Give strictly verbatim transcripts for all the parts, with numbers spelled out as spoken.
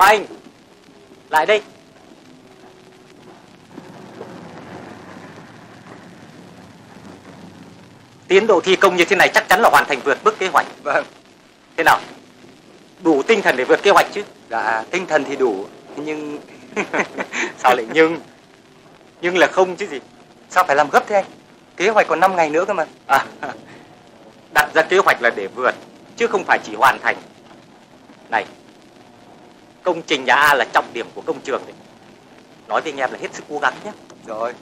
Hoanh, lại đây. Tiến độ thi công như thế này chắc chắn là hoàn thành vượt mức kế hoạch. Vâng. Thế nào? Đủ tinh thần để vượt kế hoạch chứ? Dạ, tinh thần thì đủ. Nhưng... Sao lại nhưng? Nhưng là không chứ gì. Sao phải làm gấp thế anh? Kế hoạch còn năm ngày nữa cơ mà. À, đặt ra kế hoạch là để vượt, chứ không phải chỉ hoàn thành. Này, công trình nhà A là trọng điểm của công trường đấy. Nói với anh em là hết sức cố gắng nhé. Rồi.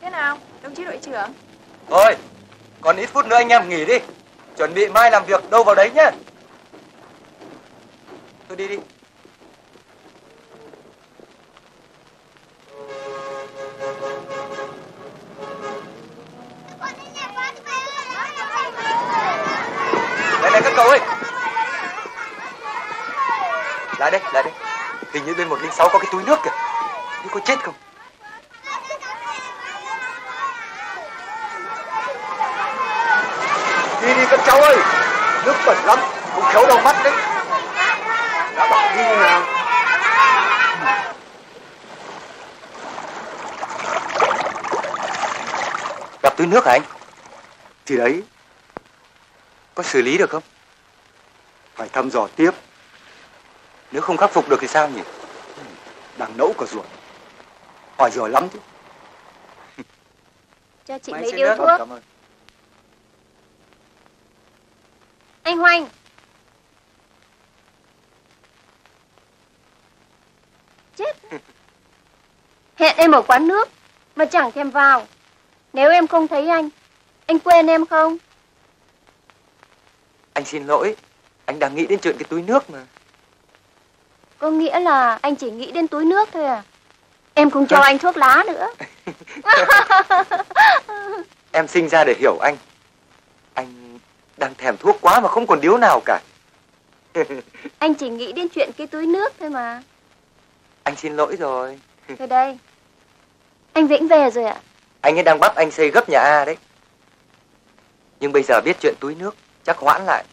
Thế nào, đồng chí đội trưởng? Thôi, còn ít phút nữa anh em nghỉ đi. Chuẩn bị mai làm việc đâu vào đấy nhá. Tôi đi đi. Đây này các cậu ơi. Lại đây, lại đây. Hình như bên một không sáu có cái túi nước kìa. Nhưng có chết không? Đi đi các cháu ơi, nước bẩn lắm, cũng khéo đau mắt đấy. Đã bảo đi như nào. Gặp túi nước hả anh? Thì đấy, có xử lý được không? Phải thăm dò tiếp. Nếu không khắc phục được thì sao nhỉ? Đằng nẫu cả ruột, hỏi giỏi lắm chứ. Cho chị mấy điếu thuốc. Cảm ơn. Anh Hoanh, chết. Hẹn em ở quán nước mà chẳng thèm vào. Nếu em không thấy anh, anh quên em không? Anh xin lỗi, anh đang nghĩ đến chuyện cái túi nước mà. Có nghĩa là anh chỉ nghĩ đến túi nước thôi à? Em không cho à. Anh thuốc lá nữa. Em sinh ra để hiểu anh. Anh đang thèm thuốc quá mà không còn điếu nào cả. Anh chỉ nghĩ đến chuyện cái túi nước thôi mà. Anh xin lỗi rồi. Thôi đây. Anh Vĩnh về rồi ạ. Anh ấy đang bắp anh xây gấp nhà A đấy. Nhưng bây giờ biết chuyện túi nước, chắc hoãn lại.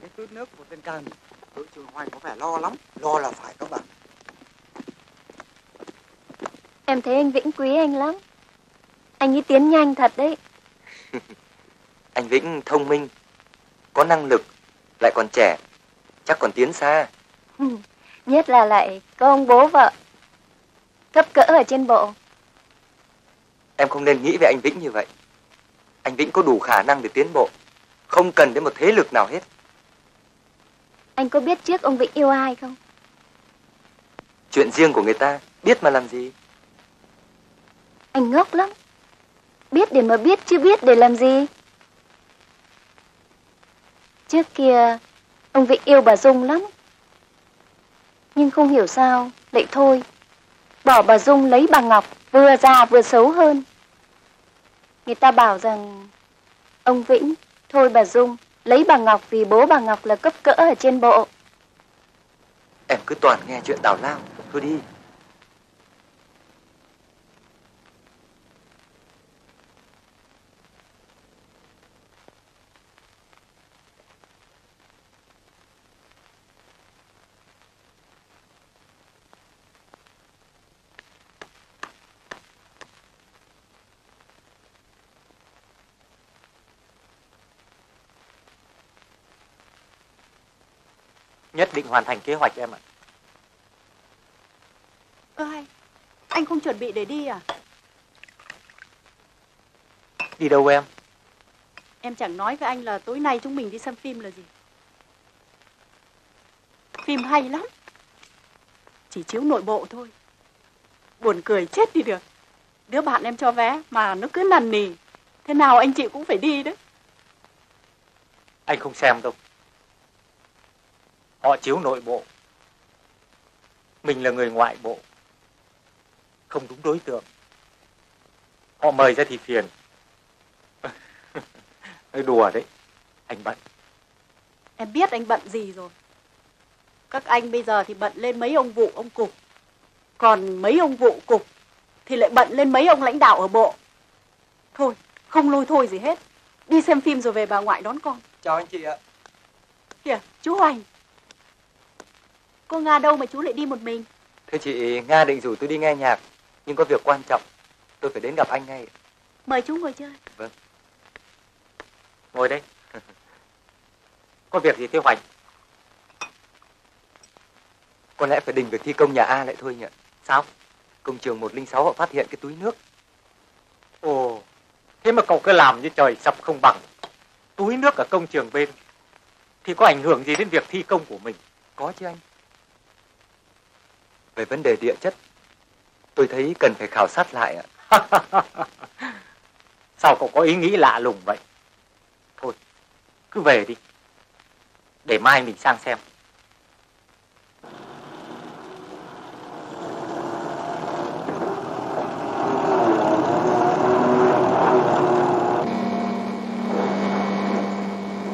Cái túi nước của tên Can, đội trưởng Hoanh có vẻ lo lắm. Lo là phải các bạn. Em thấy anh Vĩnh quý anh lắm. Anh ấy tiến nhanh thật đấy. Anh Vĩnh thông minh, có năng lực, lại còn trẻ, chắc còn tiến xa. Nhất là lại có ông bố vợ, cấp cỡ ở trên bộ. Em không nên nghĩ về anh Vĩnh như vậy. Anh Vĩnh có đủ khả năng để tiến bộ, không cần đến một thế lực nào hết. Anh có biết trước ông Vĩnh yêu ai không? Chuyện riêng của người ta, biết mà làm gì? Anh ngốc lắm, biết để mà biết chứ biết để làm gì? Trước kia, ông Vĩnh yêu bà Dung lắm. Nhưng không hiểu sao, lại thôi. Bỏ bà Dung lấy bà Ngọc, vừa già vừa xấu hơn. Người ta bảo rằng, ông Vĩnh thôi bà Dung, lấy bà Ngọc vì bố bà Ngọc là cấp cỡ ở trên bộ. Em cứ toàn nghe chuyện tào lao, thôi đi. Nhất định hoàn thành kế hoạch em ạ. Ơ hay, anh không chuẩn bị để đi à? Đi đâu em? Em chẳng nói với anh là tối nay chúng mình đi xem phim là gì. Phim hay lắm. Chỉ chiếu nội bộ thôi. Buồn cười chết đi được. Đứa bạn em cho vé mà nó cứ nằn nỉ. Thế nào anh chị cũng phải đi đấy. Anh không xem đâu. Họ chiếu nội bộ, mình là người ngoại bộ, không đúng đối tượng. Họ mời ra thì phiền. Đùa đấy, anh bận. Em biết anh bận gì rồi. Các anh bây giờ thì bận lên mấy ông vụ ông cục, còn mấy ông vụ cục thì lại bận lên mấy ông lãnh đạo ở bộ. Thôi, không lôi thôi gì hết. Đi xem phim rồi về bà ngoại đón con. Chào anh chị ạ. Kìa, chú Hoanh. Cô Nga đâu mà chú lại đi một mình? Thưa chị, Nga định rủ tôi đi nghe nhạc, nhưng có việc quan trọng, tôi phải đến gặp anh ngay. Mời chú ngồi chơi. Vâng. Ngồi đây. Có việc gì thế Hoanh? Có lẽ phải đình việc thi công nhà A lại thôi nhỉ? Sao? Công trường một không sáu họ phát hiện cái túi nước. Ồ, thế mà cậu cứ làm như trời sập không bằng. Túi nước ở công trường bên thì có ảnh hưởng gì đến việc thi công của mình? Có chứ anh. Về vấn đề địa chất, tôi thấy cần phải khảo sát lại ạ. Sao cậu có ý nghĩ lạ lùng vậy? Thôi, cứ về đi. Để mai mình sang xem.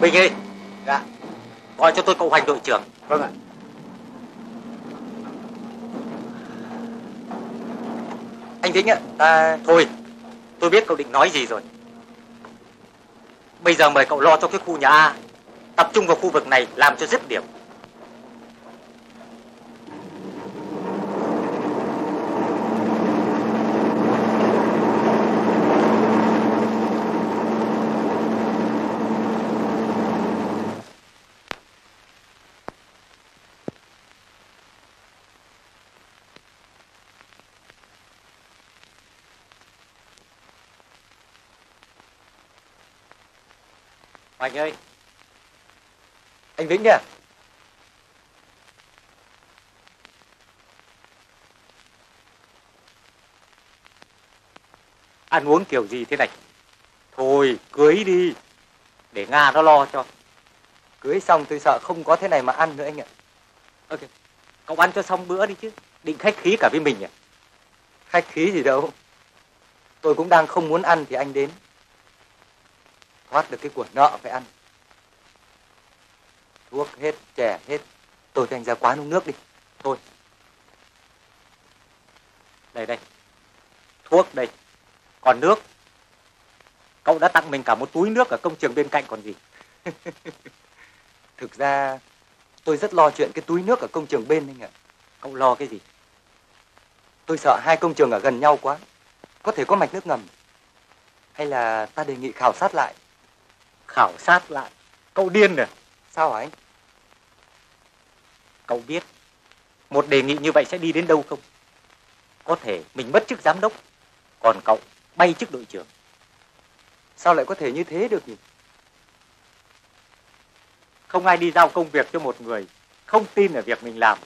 Bình ơi. Dạ. Gọi cho tôi cậu Hoanh đội trưởng. Vâng ạ. Anh Vinh ạ, ta... Thôi, tôi biết cậu định nói gì rồi. Bây giờ mời cậu lo cho cái khu nhà A, tập trung vào khu vực này làm cho dứt điểm. Hoanh ơi. Anh Vĩnh kìa. Ăn uống kiểu gì thế này? Thôi cưới đi, để Nga nó lo cho. Cưới xong tôi sợ không có thế này mà ăn nữa anh ạ. Ok, cậu ăn cho xong bữa đi chứ, định khách khí cả với mình à? Khách khí gì đâu. Tôi cũng đang không muốn ăn thì anh đến, thoát được cái của nợ phải ăn. Thuốc hết, chè hết. Tôi thành ra quán uống nước đi. Thôi. Đây đây. Thuốc đây. Còn nước. Cậu đã tặng mình cả một túi nước ở công trường bên cạnh còn gì. Thực ra tôi rất lo chuyện cái túi nước ở công trường bên anh ạ. Cậu lo cái gì? Tôi sợ hai công trường ở gần nhau quá, có thể có mạch nước ngầm. Hay là ta đề nghị khảo sát lại. Khảo sát lại? Cậu điên rồi. Sao hả anh? Cậu biết một đề nghị như vậy sẽ đi đến đâu không? Có thể mình mất chức giám đốc, còn cậu bay chức đội trưởng. Sao lại có thể như thế được nhỉ? Không ai đi giao công việc cho một người không tin ở việc mình làm.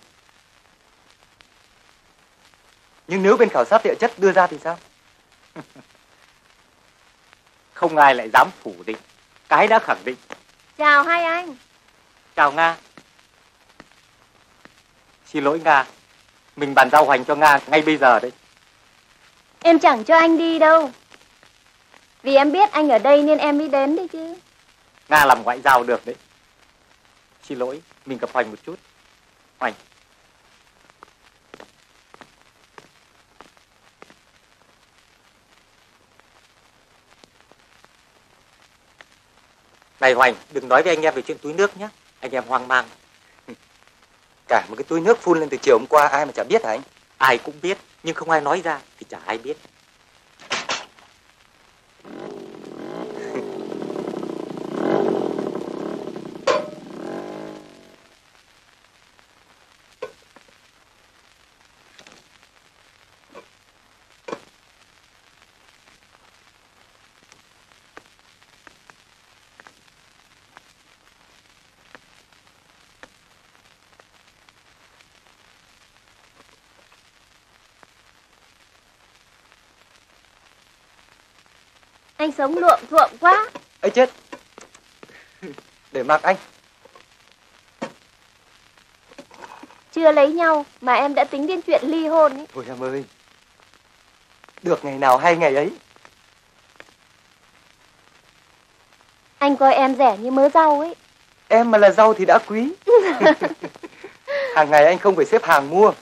Nhưng nếu bên khảo sát địa chất đưa ra thì sao? Không ai lại dám phủ định cái đã khẳng định. Chào hai anh. Chào Nga. Xin lỗi Nga, mình bàn giao Hoanh cho Nga ngay bây giờ đấy. Em chẳng cho anh đi đâu, vì em biết anh ở đây nên em mới đến đấy chứ. Nga làm ngoại giao được đấy. Xin lỗi, mình gặp Hoanh một chút. Hoanh. Này Hoanh, đừng nói với anh em về chuyện túi nước nhé. Anh em hoang mang. Cả một cái túi nước phun lên từ chiều hôm qua ai mà chả biết hả anh? Ai cũng biết, nhưng không ai nói ra thì chả ai biết. Anh sống luộm thuộm quá. Ấy chết. Để mặc anh. Chưa lấy nhau mà em đã tính đến chuyện ly hôn ấy. Ôi em ơi, được ngày nào hay ngày ấy. Anh coi em rẻ như mớ rau ấy. Em mà là rau thì đã quý. Hàng ngày anh không phải xếp hàng mua.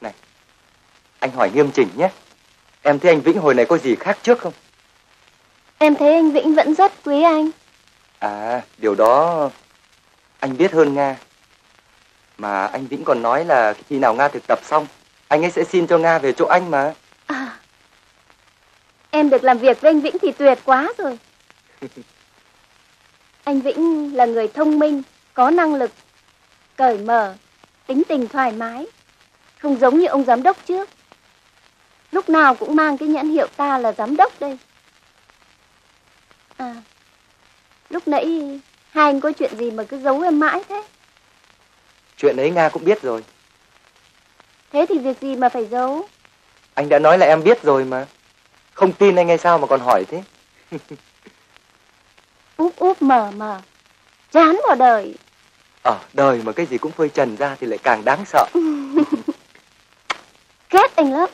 Này, anh hỏi nghiêm chỉnh nhé, em thấy anh Vĩnh hồi này có gì khác trước không? Em thấy anh Vĩnh vẫn rất quý anh. À, điều đó anh biết hơn Nga. Mà anh Vĩnh còn nói là khi nào Nga thực tập xong, anh ấy sẽ xin cho Nga về chỗ anh mà. À, em được làm việc với anh Vĩnh thì tuyệt quá rồi. Anh Vĩnh là người thông minh, có năng lực, cởi mở, tính tình thoải mái. Không giống như ông giám đốc trước. Lúc nào cũng mang cái nhãn hiệu ta là giám đốc đây. À, lúc nãy hai anh có chuyện gì mà cứ giấu em mãi thế? Chuyện ấy Nga cũng biết rồi. Thế thì việc gì mà phải giấu? Anh đã nói là em biết rồi mà. Không tin anh hay sao mà còn hỏi thế? Úp úp mờ mờ, chán vào đời. Ở đời mà cái gì cũng phơi trần ra thì lại càng đáng sợ. Ghét anh lắm.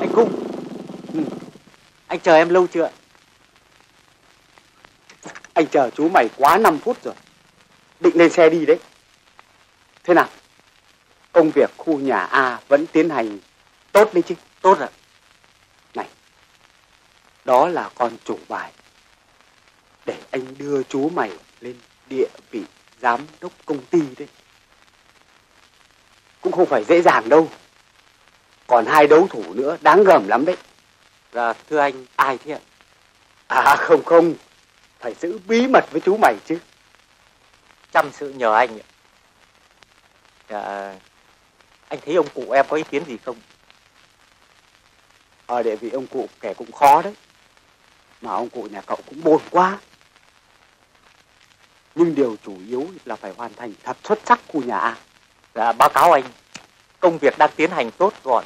Anh Cung, ừ. Anh chờ em lâu chưa? Anh chờ chú mày quá năm phút rồi. Định lên xe đi đấy. Thế nào? Công việc khu nhà A vẫn tiến hành tốt đấy chứ? Tốt rồi. Này, đó là con chủ bài. Để anh đưa chú mày lên địa vị giám đốc công ty đấy. Cũng không phải dễ dàng đâu. Còn hai đấu thủ nữa đáng gờm lắm đấy. Dạ, thưa anh, ai thế ạ? À không không, phải giữ bí mật với chú mày chứ. Chăm sự nhờ anh ạ. Dạ, anh thấy ông cụ em có ý kiến gì không? Ờ, để vì ông cụ kẻ cũng khó đấy. Mà ông cụ nhà cậu cũng buồn quá. Nhưng điều chủ yếu là phải hoàn thành thật xuất sắc khu nhà A. Dạ, báo cáo anh, công việc đang tiến hành tốt gọn.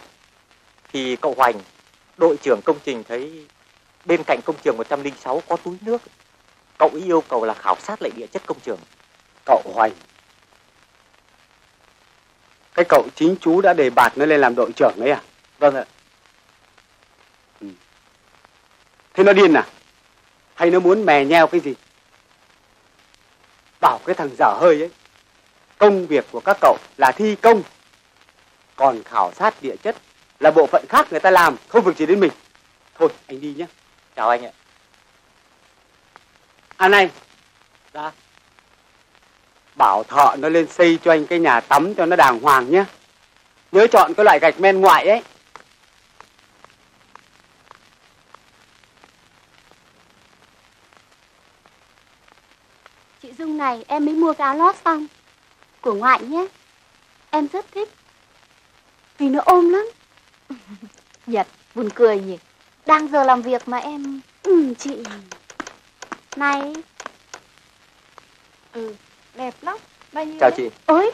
Thì cậu Hoanh, đội trưởng công trình thấy bên cạnh công trường một trăm lẻ sáu có túi nước. Cậu ấy yêu cầu là khảo sát lại địa chất công trường. Cậu Hoanh, cái cậu chính chú đã đề bạt nó lên làm đội trưởng ấy à? Vâng ạ. Ừ. Thế nó điên à? Hay nó muốn mè nheo cái gì? Bảo cái thằng dở hơi ấy, công việc của các cậu là thi công, còn khảo sát địa chất là bộ phận khác người ta làm, không việc gì đến mình. Thôi anh đi nhé. Chào anh ạ. À này, dạ, bảo thợ nó lên xây cho anh cái nhà tắm cho nó đàng hoàng nhé. Nhớ chọn cái loại gạch men ngoại ấy. Chị Dung này, em mới mua cái áo lót xong của ngoại nhé. Em rất thích vì nó ôm lắm. Nhật, buồn cười nhỉ. Đang giờ làm việc mà em... Ừ, chị... Này... Ừ... Đẹp lắm. Bao nhiêu? Chào đấy? Chị. Ôi.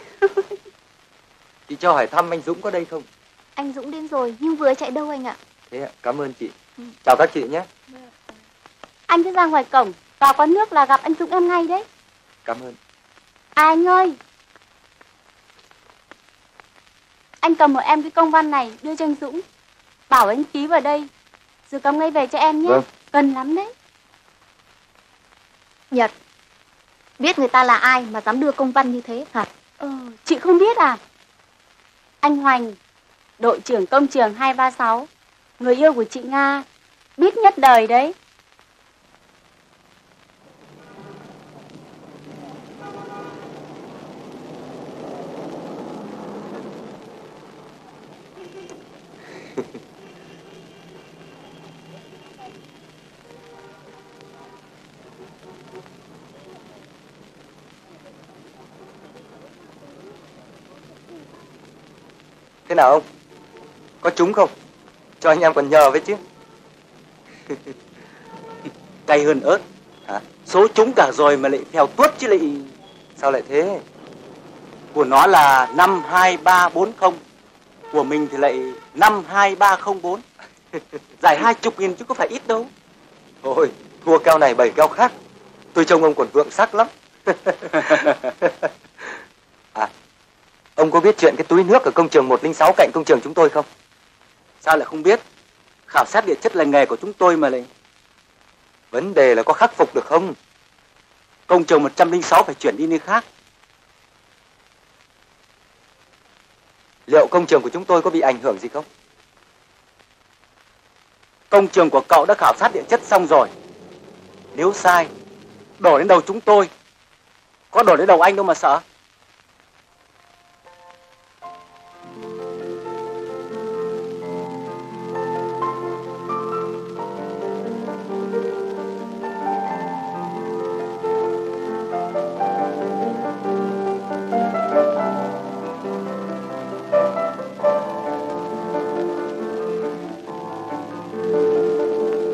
Chị cho hỏi thăm anh Dũng có đây không? Anh Dũng đến rồi nhưng vừa chạy đâu anh ạ. Thế ạ, cảm ơn chị. Ừ. Chào các chị nhé. Anh cứ ra ngoài cổng, vào quán nước là gặp anh Dũng em ngay đấy. Cảm ơn. À anh ơi, anh cầm một em cái công văn này đưa cho anh Dũng. Bảo anh ký vào đây rồi cầm ngay về cho em nhé. Vâng. Cần lắm đấy. Nhật, biết người ta là ai mà dám đưa công văn như thế hả? Ừ, chị không biết à? Anh Hoanh, đội trưởng công trường hai ba sáu, người yêu của chị Nga, biết nhất đời đấy. Thế nào ông? Có trúng không? Cho anh em còn nhờ với chứ. Cay hơn ớt. Hả? Số trúng cả rồi mà lại theo tuốt chứ lại... Sao lại thế? Của nó là năm hai ba bốn không. Của mình thì lại năm hai ba không bốn. Giải hai chục nghìn chứ có phải ít đâu. Ôi, thua keo này bảy keo khác. Tôi trông ông còn vượng sắc lắm. À, ông có biết chuyện cái túi nước ở công trường một không sáu cạnh công trường chúng tôi không? Sao lại không biết? Khảo sát địa chất là nghề của chúng tôi mà lại. Vấn đề là có khắc phục được không? Công trường một trăm lẻ sáu phải chuyển đi nơi khác. Liệu công trường của chúng tôi có bị ảnh hưởng gì không? Công trường của cậu đã khảo sát địa chất xong rồi. Nếu sai, đổ đến đầu chúng tôi. Có đổ đến đầu anh đâu mà sợ.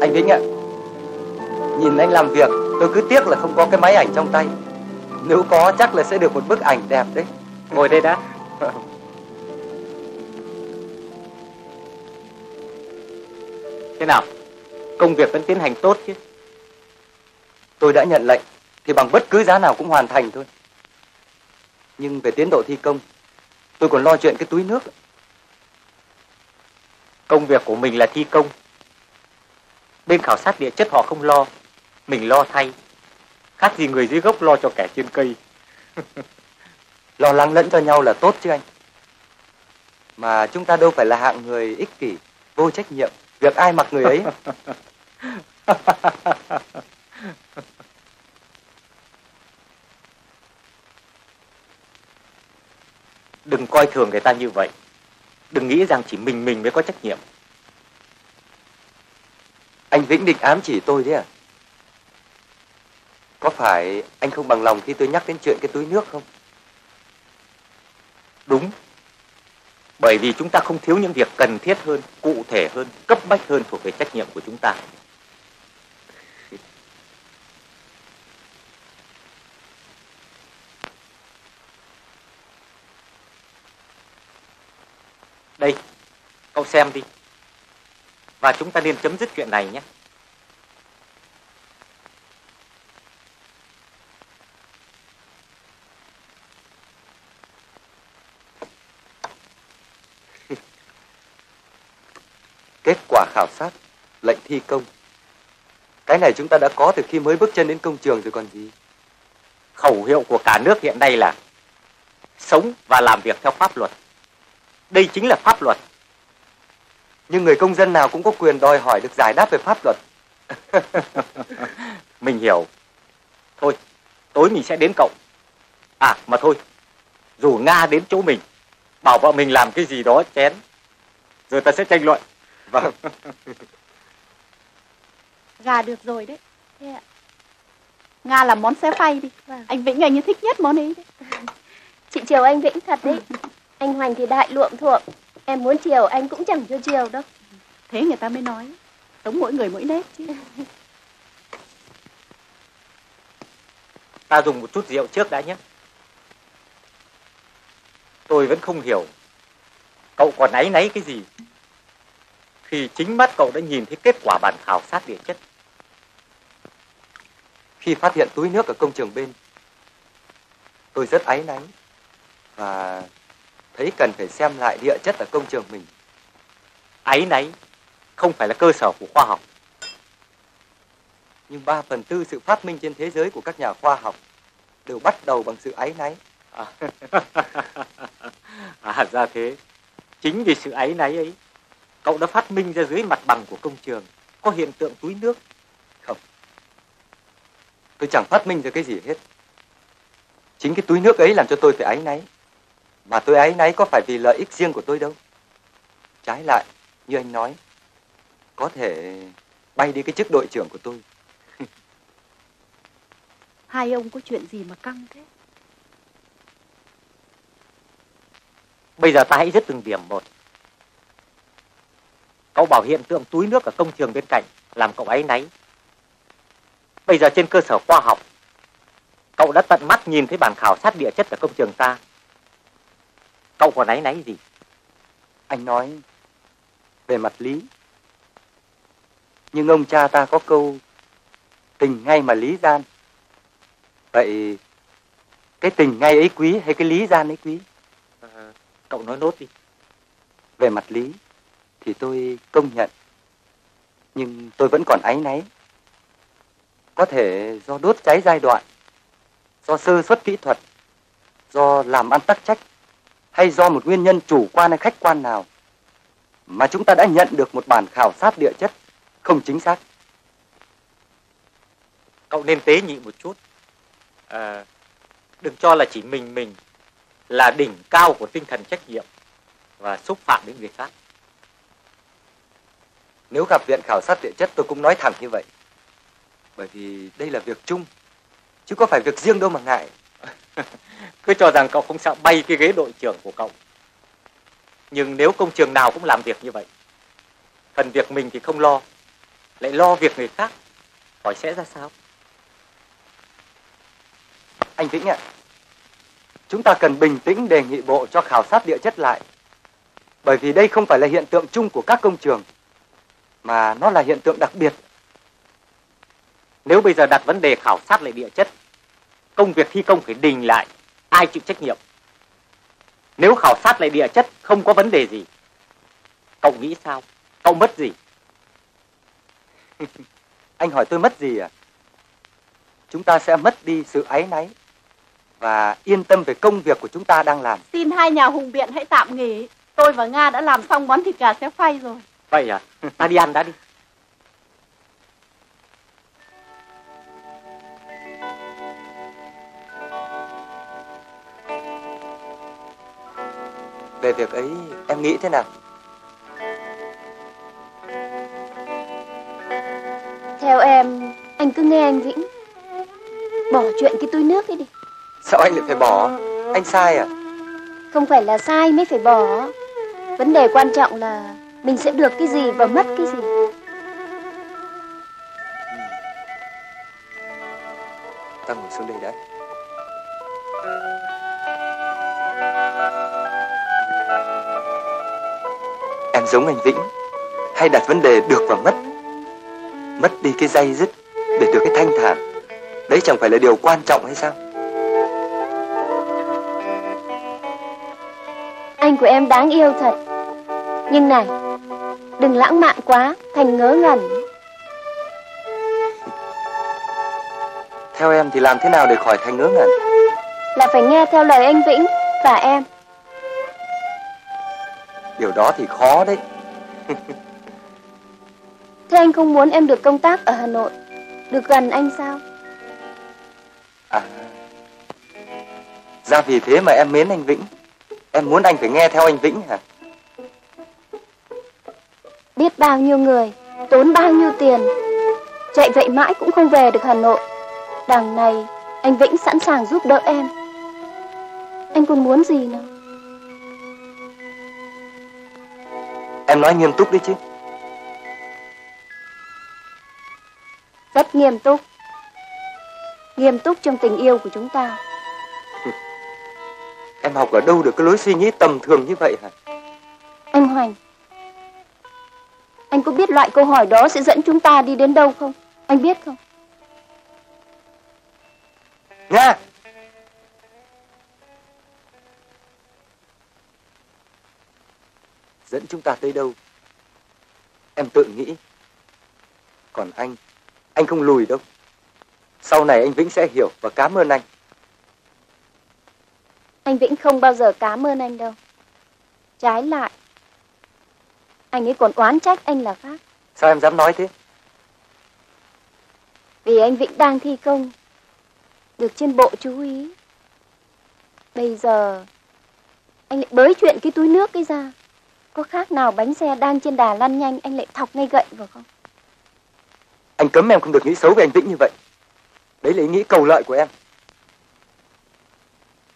Anh Vinh ạ, nhìn anh làm việc tôi cứ tiếc là không có cái máy ảnh trong tay. Nếu có chắc là sẽ được một bức ảnh đẹp đấy. Ngồi đây đã. Thế nào, công việc vẫn tiến hành tốt chứ? Tôi đã nhận lệnh thì bằng bất cứ giá nào cũng hoàn thành thôi. Nhưng về tiến độ thi công, tôi còn lo chuyện cái túi nước. Công việc của mình là thi công. Bên khảo sát địa chất họ không lo, mình lo thay. Khác gì người dưới gốc lo cho kẻ trên cây. Lo lắng lẫn cho nhau là tốt chứ anh. Mà chúng ta đâu phải là hạng người ích kỷ, vô trách nhiệm. Việc ai mặc người ấy. Đừng coi thường người ta như vậy. Đừng nghĩ rằng chỉ mình mình mới có trách nhiệm. Anh Vĩnh định ám chỉ tôi thế à? Có phải anh không bằng lòng khi tôi nhắc đến chuyện cái túi nước không? Đúng. Bởi vì chúng ta không thiếu những việc cần thiết hơn, cụ thể hơn, cấp bách hơn thuộc về trách nhiệm của chúng ta. Đây, cậu xem đi. Và chúng ta nên chấm dứt chuyện này nhé. Kết quả khảo sát, lệnh thi công. Cái này chúng ta đã có từ khi mới bước chân đến công trường rồi còn gì. Khẩu hiệu của cả nước hiện nay là sống và làm việc theo pháp luật. Đây chính là pháp luật. Nhưng người công dân nào cũng có quyền đòi hỏi được giải đáp về pháp luật. Mình hiểu. Thôi, tối mình sẽ đến cậu. À, mà thôi, rủ Nga đến chỗ mình, bảo vợ mình làm cái gì đó chén. Rồi ta sẽ tranh luận. Vâng. Gà được rồi đấy. Thế ạ. Nga làm món xé phay đi. Vâng. Anh Vĩnh, anh ấy thích nhất món ấy đấy. Chị chiều anh Vĩnh thật đấy. Anh Hoanh thì đại luộm thuộm. Em muốn chiều anh cũng chẳng cho chiều đâu. Thế người ta mới nói. Sống mỗi người mỗi nét chứ. Ta dùng một chút rượu trước đã nhé. Tôi vẫn không hiểu cậu còn áy náy cái gì khi chính mắt cậu đã nhìn thấy kết quả bản khảo sát địa chất. Khi phát hiện túi nước ở công trường bên, tôi rất áy náy và thấy cần phải xem lại địa chất ở công trường mình. Áy náy không phải là cơ sở của khoa học. Nhưng ba phần tư sự phát minh trên thế giới của các nhà khoa học đều bắt đầu bằng sự áy náy. À, à ra thế. Chính vì sự áy náy ấy, cậu đã phát minh ra dưới mặt bằng của công trường có hiện tượng túi nước. Không, tôi chẳng phát minh ra cái gì hết. Chính cái túi nước ấy làm cho tôi phải áy náy. Mà tôi áy náy có phải vì lợi ích riêng của tôi đâu. Trái lại, như anh nói, có thể bay đi cái chức đội trưởng của tôi. Hai ông có chuyện gì mà căng thế? Bây giờ ta hãy dứt từng điểm một. Cậu bảo hiện tượng túi nước ở công trường bên cạnh làm cậu áy náy. Bây giờ trên cơ sở khoa học, cậu đã tận mắt nhìn thấy bản khảo sát địa chất ở công trường ta. Cậu còn áy náy gì? Anh nói về mặt lý. Nhưng ông cha ta có câu tình ngay mà lý gian. Vậy cái tình ngay ấy quý hay cái lý gian ấy quý? À, cậu nói nốt đi. Về mặt lý thì tôi công nhận. Nhưng tôi vẫn còn áy náy. Có thể do đốt cháy giai đoạn, do sơ suất kỹ thuật, do làm ăn tắc trách, hay do một nguyên nhân chủ quan hay khách quan nào mà chúng ta đã nhận được một bản khảo sát địa chất không chính xác. Cậu nên tế nhị một chút. À, đừng cho là chỉ mình mình là đỉnh cao của tinh thần trách nhiệm và xúc phạm đến người khác. Nếu gặp viện khảo sát địa chất tôi cũng nói thẳng như vậy. Bởi vì đây là việc chung, chứ có phải việc riêng đâu mà ngại. Cứ cho rằng cậu không sợ bay cái ghế đội trưởng của cậu. Nhưng nếu công trường nào cũng làm việc như vậy, phần việc mình thì không lo, lại lo việc người khác, hỏi sẽ ra sao? Anh Vĩnh ạ, à, chúng ta cần bình tĩnh đề nghị bộ cho khảo sát địa chất lại. Bởi vì đây không phải là hiện tượng chung của các công trường, mà nó là hiện tượng đặc biệt. Nếu bây giờ đặt vấn đề khảo sát lại địa chất, công việc thi công phải đình lại, ai chịu trách nhiệm? Nếu khảo sát lại địa chất không có vấn đề gì, cậu nghĩ sao? Cậu mất gì? Anh hỏi tôi mất gì à? Chúng ta sẽ mất đi sự áy náy và yên tâm về công việc của chúng ta đang làm. Xin hai nhà hùng biện hãy tạm nghỉ. Tôi và Nga đã làm xong món thịt gà xé phay rồi. Vậy à? Ta đi ăn đã đi. Về việc ấy em nghĩ thế nào? Theo em, anh cứ nghe anh Vĩnh. Bỏ chuyện cái túi nước ấy đi. Sao anh lại phải bỏ? Anh sai à? Không phải là sai mới phải bỏ. Vấn đề quan trọng là mình sẽ được cái gì và mất cái gì. Ta ngồi xuống đây đã. Em giống anh Vĩnh, hay đặt vấn đề được và mất. Mất đi cái day dứt để được cái thanh thản, đấy chẳng phải là điều quan trọng hay sao? Anh của em đáng yêu thật. Nhưng này, đừng lãng mạn quá, thành ngớ ngẩn. Theo em thì làm thế nào để khỏi thành ngớ ngẩn? Là phải nghe theo lời anh Vĩnh và em. Điều đó thì khó đấy. Thế anh không muốn em được công tác ở Hà Nội, được gần anh sao? À, ra vì thế mà em mến anh Vĩnh. Em muốn anh phải nghe theo anh Vĩnh hả? Biết bao nhiêu người, tốn bao nhiêu tiền, chạy vậy mãi cũng không về được Hà Nội. Đằng này, anh Vĩnh sẵn sàng giúp đỡ em. Anh còn muốn gì nữa? Em nói nghiêm túc đi chứ. Rất nghiêm túc. Nghiêm túc trong tình yêu của chúng ta. Em học ở đâu được cái lối suy nghĩ tầm thường như vậy hả? Anh Hoanh, anh có biết loại câu hỏi đó sẽ dẫn chúng ta đi đến đâu không? Anh biết không? Nga! Dẫn chúng ta tới đâu? Em tự nghĩ. Còn anh, anh không lùi đâu. Sau này anh Vĩnh sẽ hiểu và cảm ơn anh. Anh Vĩnh không bao giờ cảm ơn anh đâu. Trái lại, anh ấy còn oán trách anh là khác. Sao em dám nói thế? Vì anh Vĩnh đang thi công, được trên bộ chú ý. Bây giờ, anh lại bới chuyện cái túi nước ấy ra. Có khác nào bánh xe đang trên đà lăn nhanh, anh lại thọc ngay gậy vào không? Anh cấm em không được nghĩ xấu về anh Vĩnh như vậy. Đấy là ý nghĩ cầu lợi của em.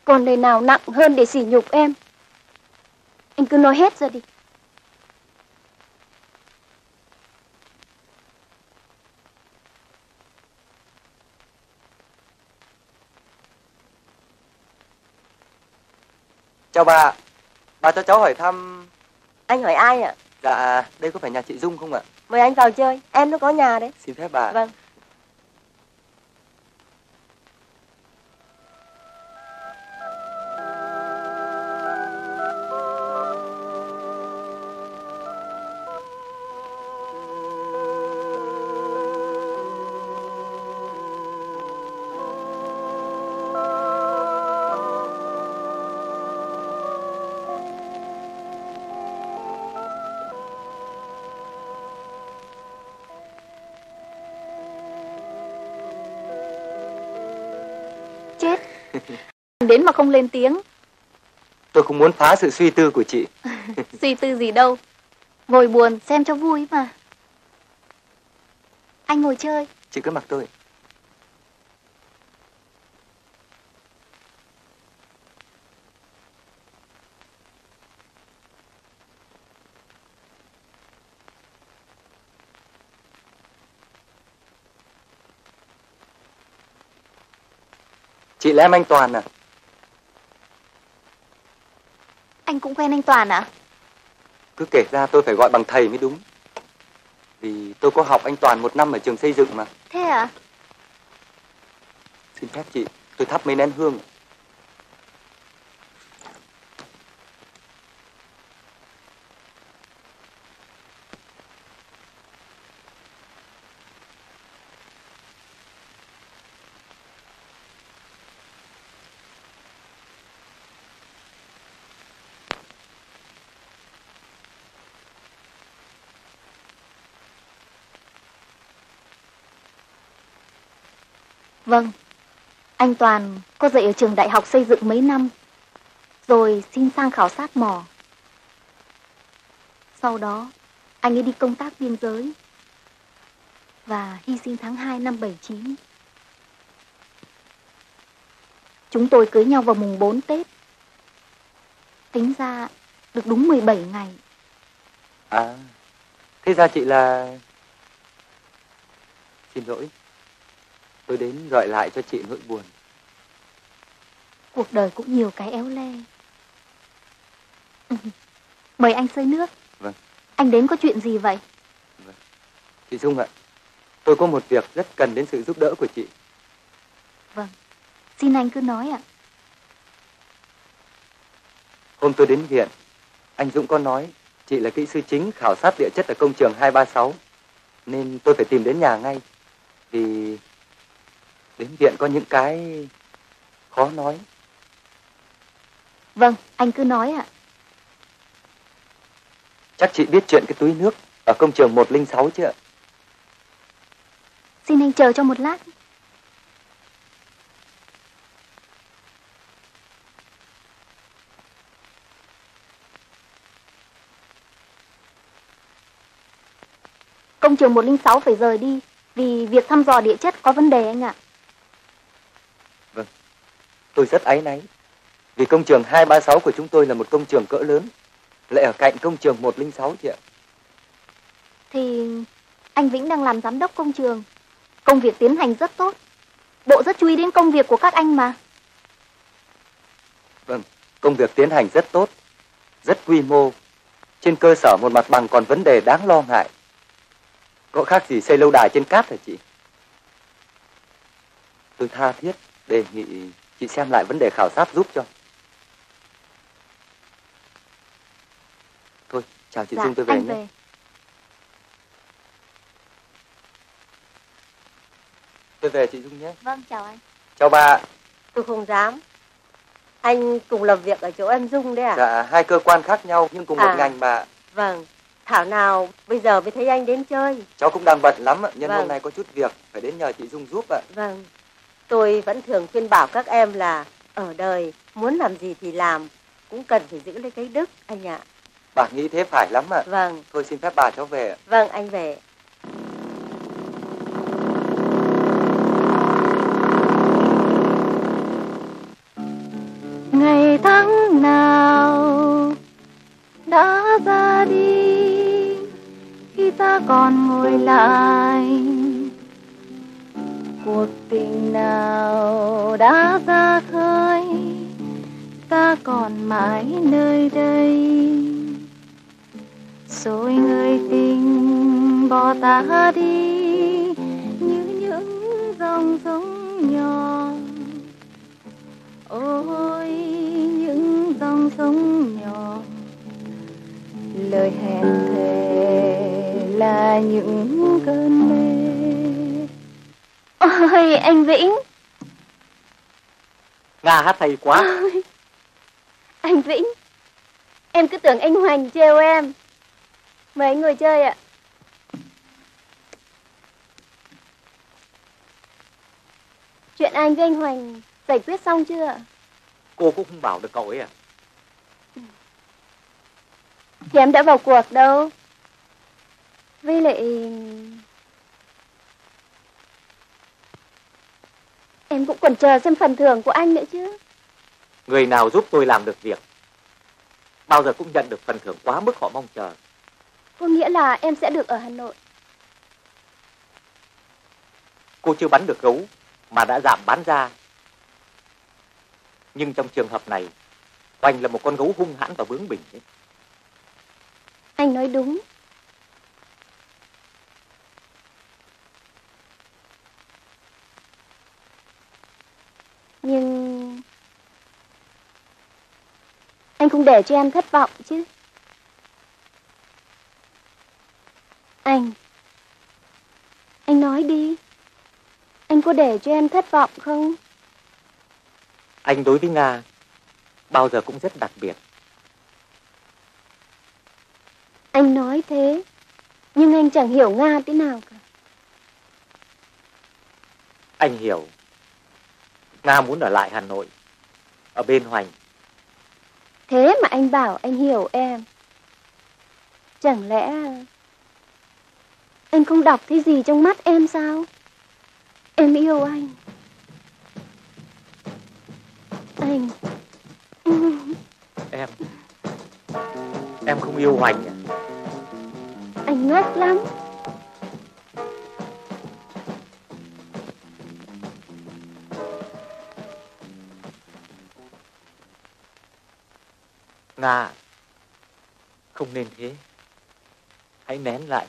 Còn lời nào nặng hơn để sỉ nhục em? Anh cứ nói hết ra đi. Chào bà. Bà cho cháu hỏi thăm... Anh hỏi ai ạ? Dạ, đây có phải nhà chị Dung không ạ? Mời anh vào chơi, em nó có nhà đấy. Xin phép bà. Vâng. Đến mà không lên tiếng. Tôi cũng muốn phá sự suy tư của chị. Suy tư gì đâu. Ngồi buồn xem cho vui mà. Anh ngồi chơi. Chị cứ mặc tôi. Chị là em anh Toàn à? Anh cũng quen anh Toàn à? Cứ kể ra tôi phải gọi bằng thầy mới đúng. Vì tôi có học anh Toàn một năm ở trường xây dựng mà. Thế à? Xin phép chị, tôi thắp mấy nén hương. Vâng, anh Toàn có dạy ở trường đại học xây dựng mấy năm, rồi xin sang khảo sát mỏ. Sau đó, anh ấy đi công tác biên giới và hy sinh tháng hai năm bảy chín. Chúng tôi cưới nhau vào mùng bốn Tết. Tính ra được đúng mười bảy ngày. À, thế ra chị là... Xin lỗi. Tôi đến gọi lại cho chị nỗi buồn. Cuộc đời cũng nhiều cái éo le. Mời anh xơi nước. Vâng. Anh đến có chuyện gì vậy? Vâng. Chị Dung ạ, tôi có một việc rất cần đến sự giúp đỡ của chị. Vâng, xin anh cứ nói ạ. Hôm tôi đến viện, anh Dũng có nói chị là kỹ sư chính khảo sát địa chất ở công trường hai ba sáu. Nên tôi phải tìm đến nhà ngay. Vì... đến viện có những cái khó nói. Vâng, anh cứ nói ạ. Chắc chị biết chuyện cái túi nước ở công trường một không sáu chứ ạ? Xin anh chờ cho một lát. Công trường một không sáu phải rời đi vì việc thăm dò địa chất có vấn đề anh ạ. Tôi rất áy náy vì công trường hai ba sáu của chúng tôi là một công trường cỡ lớn, lại ở cạnh công trường một không sáu chị ạ. Thì anh Vĩnh đang làm giám đốc công trường. Công việc tiến hành rất tốt. Bộ rất chú ý đến công việc của các anh mà. Vâng, công việc tiến hành rất tốt, rất quy mô. Trên cơ sở một mặt bằng còn vấn đề đáng lo ngại. Có khác gì xây lâu đài trên cát hả chị? Tôi tha thiết đề nghị chị xem lại vấn đề khảo sát giúp cho. Thôi, chào chị. Dạ, Dung, tôi về nhé. Tôi về chị Dung nhé. Vâng, chào anh. Chào bà. Tôi không dám. Anh cùng làm việc ở chỗ em Dung đấy à? Dạ, hai cơ quan khác nhau nhưng cùng à, một ngành bà. Vâng, thảo nào bây giờ mới thấy anh đến chơi. Cháu cũng đang bận lắm ạ, nhân vâng. Hôm nay có chút việc phải đến nhờ chị Dung giúp ạ. Vâng. Tôi vẫn thường khuyên bảo các em là ở đời muốn làm gì thì làm, cũng cần phải giữ lấy cái đức anh ạ. Bà nghĩ thế phải lắm ạ. Vâng. Thôi xin phép bà cháu về ạ. Vâng, anh về. Ngày tháng nào đã ra đi, khi ta còn ngồi lại. Cuộc tình nào đã ra khơi, ta còn mãi nơi đây. Rồi người tình bỏ ta đi như những dòng sông nhỏ. Ôi những dòng sông nhỏ, lời hẹn thề là những cơn mê. Ôi anh Vĩnh. Nga hát hay quá. Ôi, anh Vĩnh, em cứ tưởng anh Hoanh trêu em. Mời anh ngồi chơi ạ. Chuyện anh với anh Hoanh Giải quyết xong chưa? Cô cũng không bảo được cậu ấy à? Thì em đã vào cuộc đâu. Với lại em cũng còn chờ xem phần thưởng của anh nữa chứ. Người nào giúp tôi làm được việc bao giờ cũng nhận được phần thưởng quá mức họ mong chờ. Có nghĩa là em sẽ được ở Hà Nội. Cô chưa bắn được gấu mà đã giảm bán ra. Nhưng trong trường hợp này, Hoanh là một con gấu hung hãn và bướng bỉnh đấy. Anh nói đúng. Nhưng anh không để cho em thất vọng chứ. Anh Anh nói đi. Anh có để cho em thất vọng không? Anh đối với Nga bao giờ cũng rất đặc biệt. Anh nói thế, nhưng anh chẳng hiểu Nga thế nào cả. Anh hiểu. Nga muốn ở lại Hà Nội, ở bên Hoanh. Thế mà anh bảo anh hiểu em. Chẳng lẽ anh không đọc thấy gì trong mắt em sao? Em yêu anh. Anh. Em. Em không yêu Hoanh à? Anh ngốc lắm. Nga, không nên thế. Hãy nén lại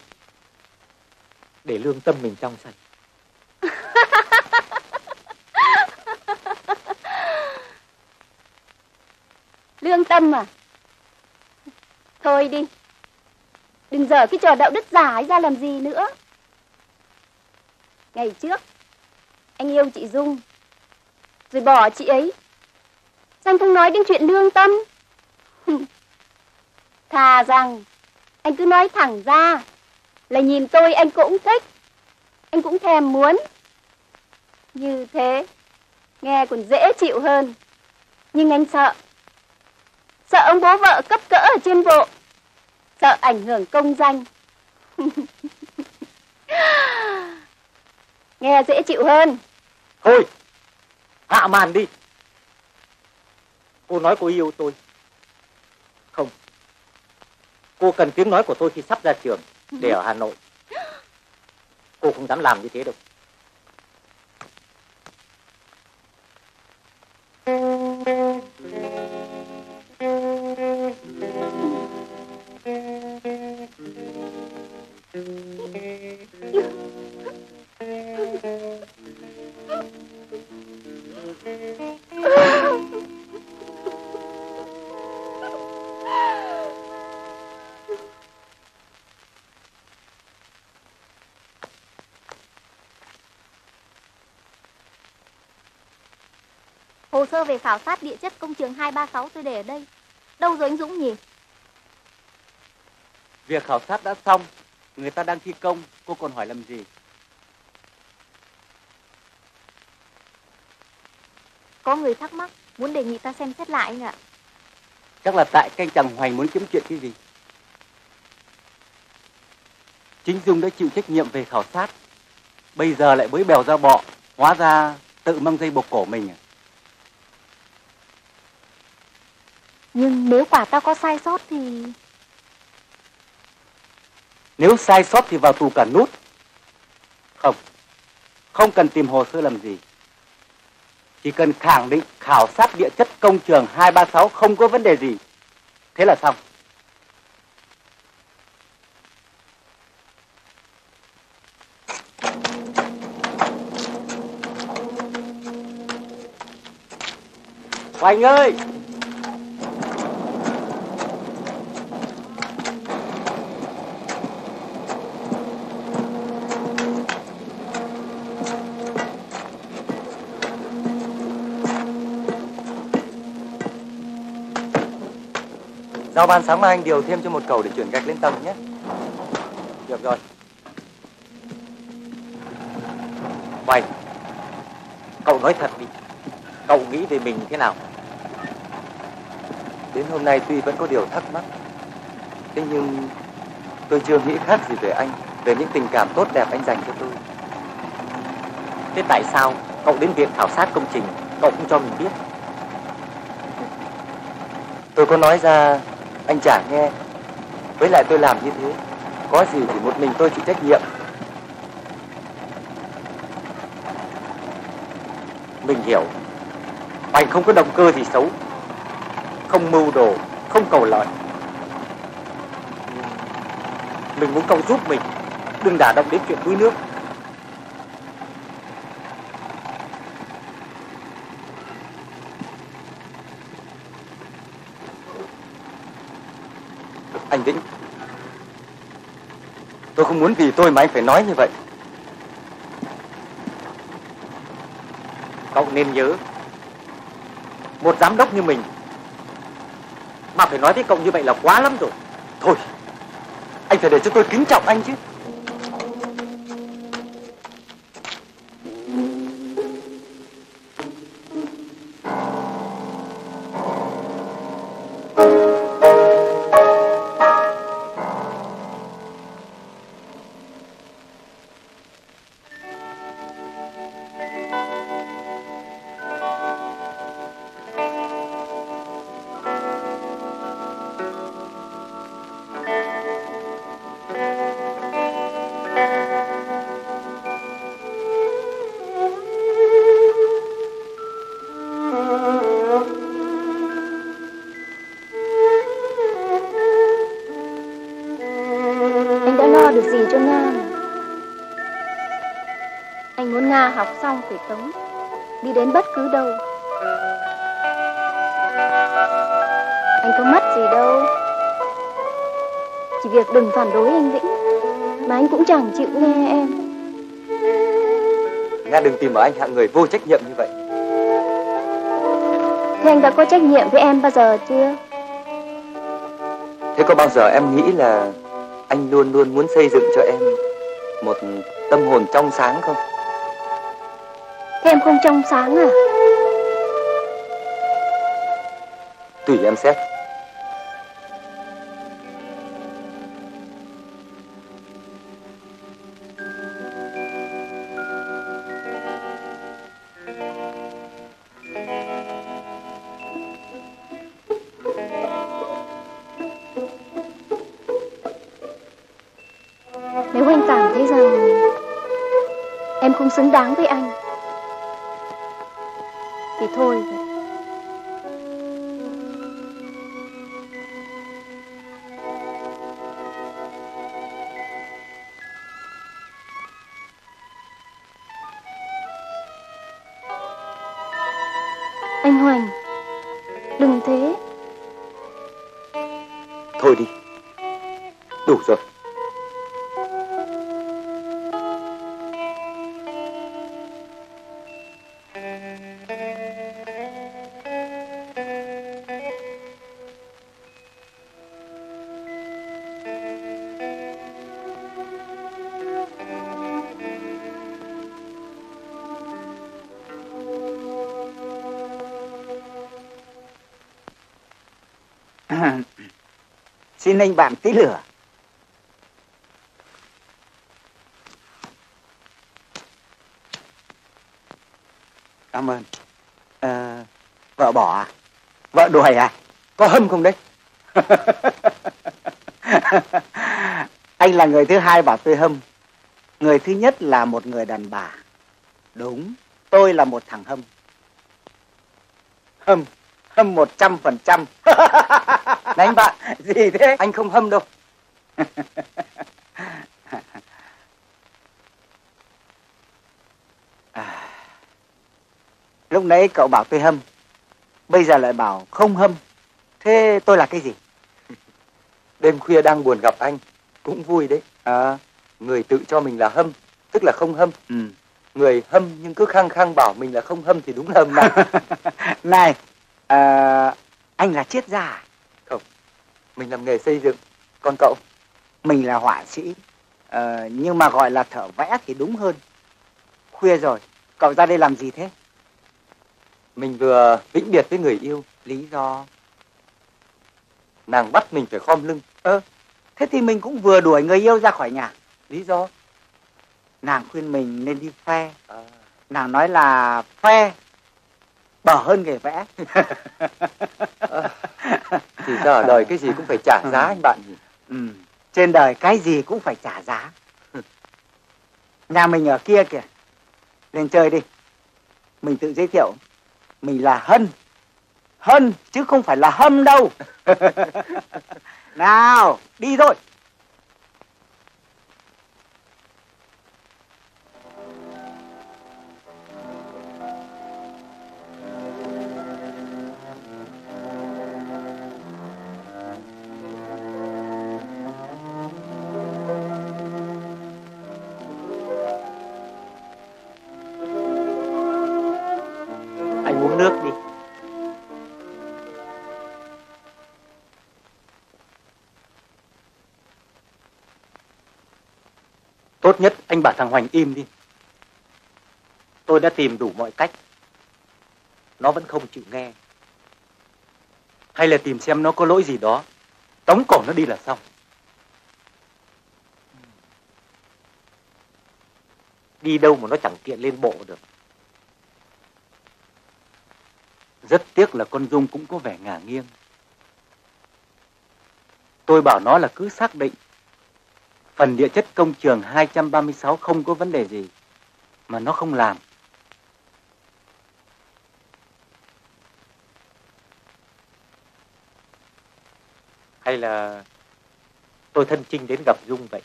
để lương tâm mình trong sạch. Lương tâm à? Thôi đi, đừng dở cái trò đạo đức giả ấy ra làm gì nữa. Ngày trước anh yêu chị Dung rồi bỏ chị ấy, sao anh không nói đến chuyện lương tâm? Thà rằng anh cứ nói thẳng ra là nhìn tôi anh cũng thích, anh cũng thèm muốn. Như thế nghe còn dễ chịu hơn. Nhưng anh sợ. Sợ ông bố vợ cấp cỡ ở trên bộ. Sợ ảnh hưởng công danh. Nghe dễ chịu hơn. Thôi, hạ màn đi. Cô nói cô yêu tôi. Không, cô cần tiếng nói của tôi khi sắp ra trường để ở Hà Nội. Cô không dám làm như thế đâu. Hồ sơ về khảo sát địa chất công trường hai ba sáu tôi để ở đây. Đâu rồi anh Dũng nhỉ? Việc khảo sát đã xong, người ta đang thi công, cô còn hỏi làm gì? Có người thắc mắc, muốn đề nghị ta xem xét lại anh ạ. Chắc là tại cái anh chàng Hoanh muốn kiếm chuyện cái gì? Chính Dung đã chịu trách nhiệm về khảo sát, bây giờ lại bới bèo ra bọ, hóa ra tự mang dây buộc cổ mình à? Nhưng nếu quả ta có sai sót thì... Nếu sai sót thì vào tù cả nút. Không, không cần tìm hồ sơ làm gì. Chỉ cần khẳng định khảo sát địa chất công trường hai ba sáu không có vấn đề gì. Thế là xong. Hoanh ơi! Giao ban sáng mai anh điều thêm cho một cầu để chuyển gạch lên tầng nhé. Được rồi. Hoanh, cậu nói thật đi. cậu nghĩ về mình thế nào? Đến hôm nay tuy vẫn có điều thắc mắc, thế nhưng tôi chưa nghĩ khác gì về anh, về những tình cảm tốt đẹp anh dành cho tôi. Thế tại sao cậu đến viện khảo sát công trình, cậu không cho mình biết? Tôi có nói ra, anh chả nghe. Với lại tôi làm như thế, có gì thì một mình tôi chịu trách nhiệm. Mình hiểu, anh không có động cơ gì xấu, không mưu đồ, không cầu lợi. Mình muốn cậu giúp mình, đừng đả động đến chuyện đuối nước. Anh Vĩnh, tôi không muốn vì tôi mà anh phải nói như vậy. Cậu nên nhớ, một giám đốc như mình mà phải nói với cậu như vậy là quá lắm rồi. Thôi, anh phải để cho tôi kính trọng anh chứ. Học xong phải tống đi đến bất cứ đâu. Anh có mất gì đâu, chỉ việc đừng phản đối anh Vĩnh. Mà anh cũng chẳng chịu nghe em. Nga đừng tìm ở anh hạng người vô trách nhiệm như vậy. Thế anh đã có trách nhiệm với em bao giờ chưa? Thế có bao giờ em nghĩ là anh luôn luôn muốn xây dựng cho em một tâm hồn trong sáng không? Thế em không trong sáng à? Tùy em xét. Nếu anh cảm thấy rằng em không xứng đáng với anh thì thôi. Anh Hoanh, đừng thế. Thôi đi, đủ rồi. Xin anh bạn tí lửa. Cảm ơn. À, vợ bỏ à? Vợ đuổi à? Có hâm không đấy? Anh là người thứ hai bảo tôi hâm. Người thứ nhất là một người đàn bà. Đúng, tôi là một thằng hâm. Hâm, hâm một trăm phần trăm. Này anh bạn, gì thế? Anh không hâm đâu. À, lúc nãy cậu bảo tôi hâm, bây giờ lại bảo không hâm. Thế tôi là cái gì? Đêm khuya đang buồn gặp anh, cũng vui đấy. À, người tự cho mình là hâm, tức là không hâm. Ừ. Người hâm nhưng cứ khăng khăng bảo mình là không hâm thì đúng hâm mà. Này, à, anh là triết gia à? Mình làm nghề xây dựng. Còn cậu? Mình là họa sĩ. Ờ, nhưng mà gọi là thợ vẽ thì đúng hơn. Khuya rồi, cậu ra đây làm gì thế? Mình vừa vĩnh biệt với người yêu. Lý do nàng bắt mình phải khom lưng. Ơ, thế thì mình cũng vừa đuổi người yêu ra khỏi nhà. Lý do nàng khuyên mình nên đi phe à. Nàng nói là phe bở hơn nghề vẽ. à, Thì giờ ở đời cái gì cũng phải trả giá anh bạn nhỉ? Ừ. Trên đời cái gì cũng phải trả giá. Nhà mình ở kia kìa. Lên chơi đi. Mình tự giới thiệu. Mình là Hoanh. Hoanh chứ không phải là Hâm đâu. Nào, đi thôi. Tốt nhất anh bảo thằng Hoanh im đi. Tôi đã tìm đủ mọi cách. Nó vẫn không chịu nghe. Hay là tìm xem nó có lỗi gì đó, tống cổ nó đi là xong. Đi đâu mà nó chẳng tiện lên bộ được. Rất tiếc là con Dung cũng có vẻ ngả nghiêng. Tôi bảo nó là cứ xác định phần địa chất công trường hai trăm ba mươi sáu không có vấn đề gì mà nó không làm. Hay là tôi thân chinh đến gặp Dung vậy.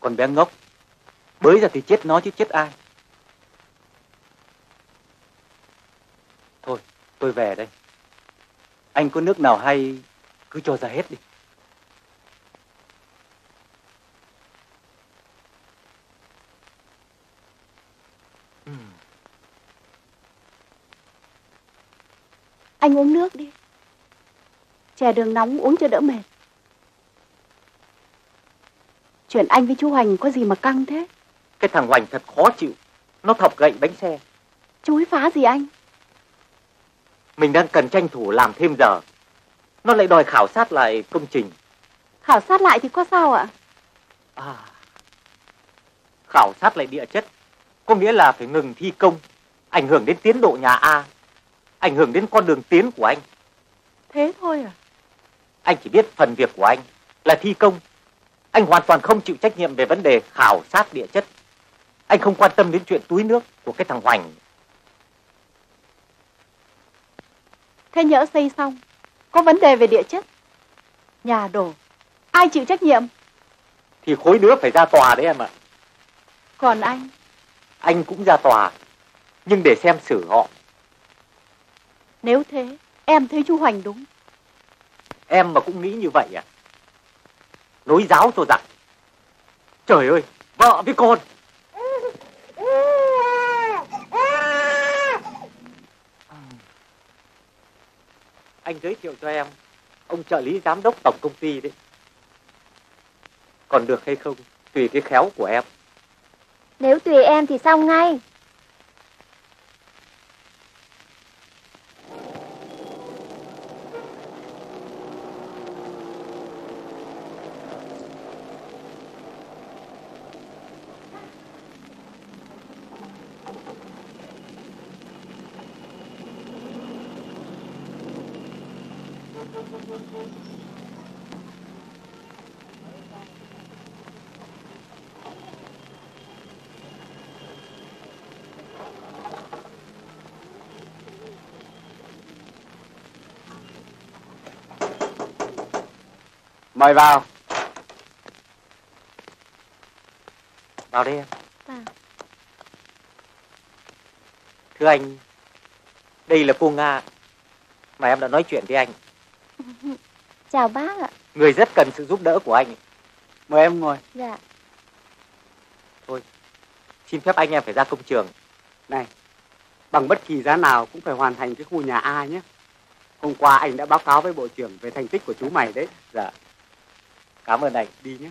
Còn bé ngốc, bới ra thì chết nó chứ chết ai. Thôi, tôi về đây. Anh có nước nào hay cứ cho ra hết đi. Anh uống nước đi. Chè đường nóng uống cho đỡ mệt. Chuyện anh với chú Hoanh có gì mà căng thế? Cái thằng Hoanh thật khó chịu. Nó thọc gậy bánh xe. Chú ấy phá gì anh? Mình đang cần tranh thủ làm thêm giờ. Nó lại đòi khảo sát lại công trình. Khảo sát lại thì có sao ạ? À, khảo sát lại địa chất có nghĩa là phải ngừng thi công, ảnh hưởng đến tiến độ nhà A, ảnh hưởng đến con đường tiến của anh. Thế thôi à? Anh chỉ biết phần việc của anh là thi công. Anh hoàn toàn không chịu trách nhiệm về vấn đề khảo sát địa chất. Anh không quan tâm đến chuyện túi nước của cái thằng Hoanh. Thế nhỡ xây xong có vấn đề về địa chất, nhà đổ, ai chịu trách nhiệm? Thì khối đứa phải ra tòa đấy em ạ. Còn anh? Anh cũng ra tòa, nhưng để xem xử họ. Nếu thế, em thấy chú Hoanh đúng. Em mà cũng nghĩ như vậy à? Nối giáo tôi rằng, trời ơi, vợ với con. Anh giới thiệu cho em, ông trợ lý giám đốc tổng công ty đấy. Còn được hay không, tùy cái khéo của em. Nếu tùy em thì xong ngay. Mời vào. Vào đây em. À. Thưa anh, đây là cô Nga mà em đã nói chuyện với anh. Chào bác ạ. Người rất cần sự giúp đỡ của anh. Mời em ngồi. Dạ. Thôi, xin phép anh em phải ra công trường. Này, bằng bất kỳ giá nào cũng phải hoàn thành cái khu nhà A nhé. Hôm qua anh đã báo cáo với bộ trưởng về thành tích của chú mày đấy. Dạ. Cảm ơn anh. Đi nhé.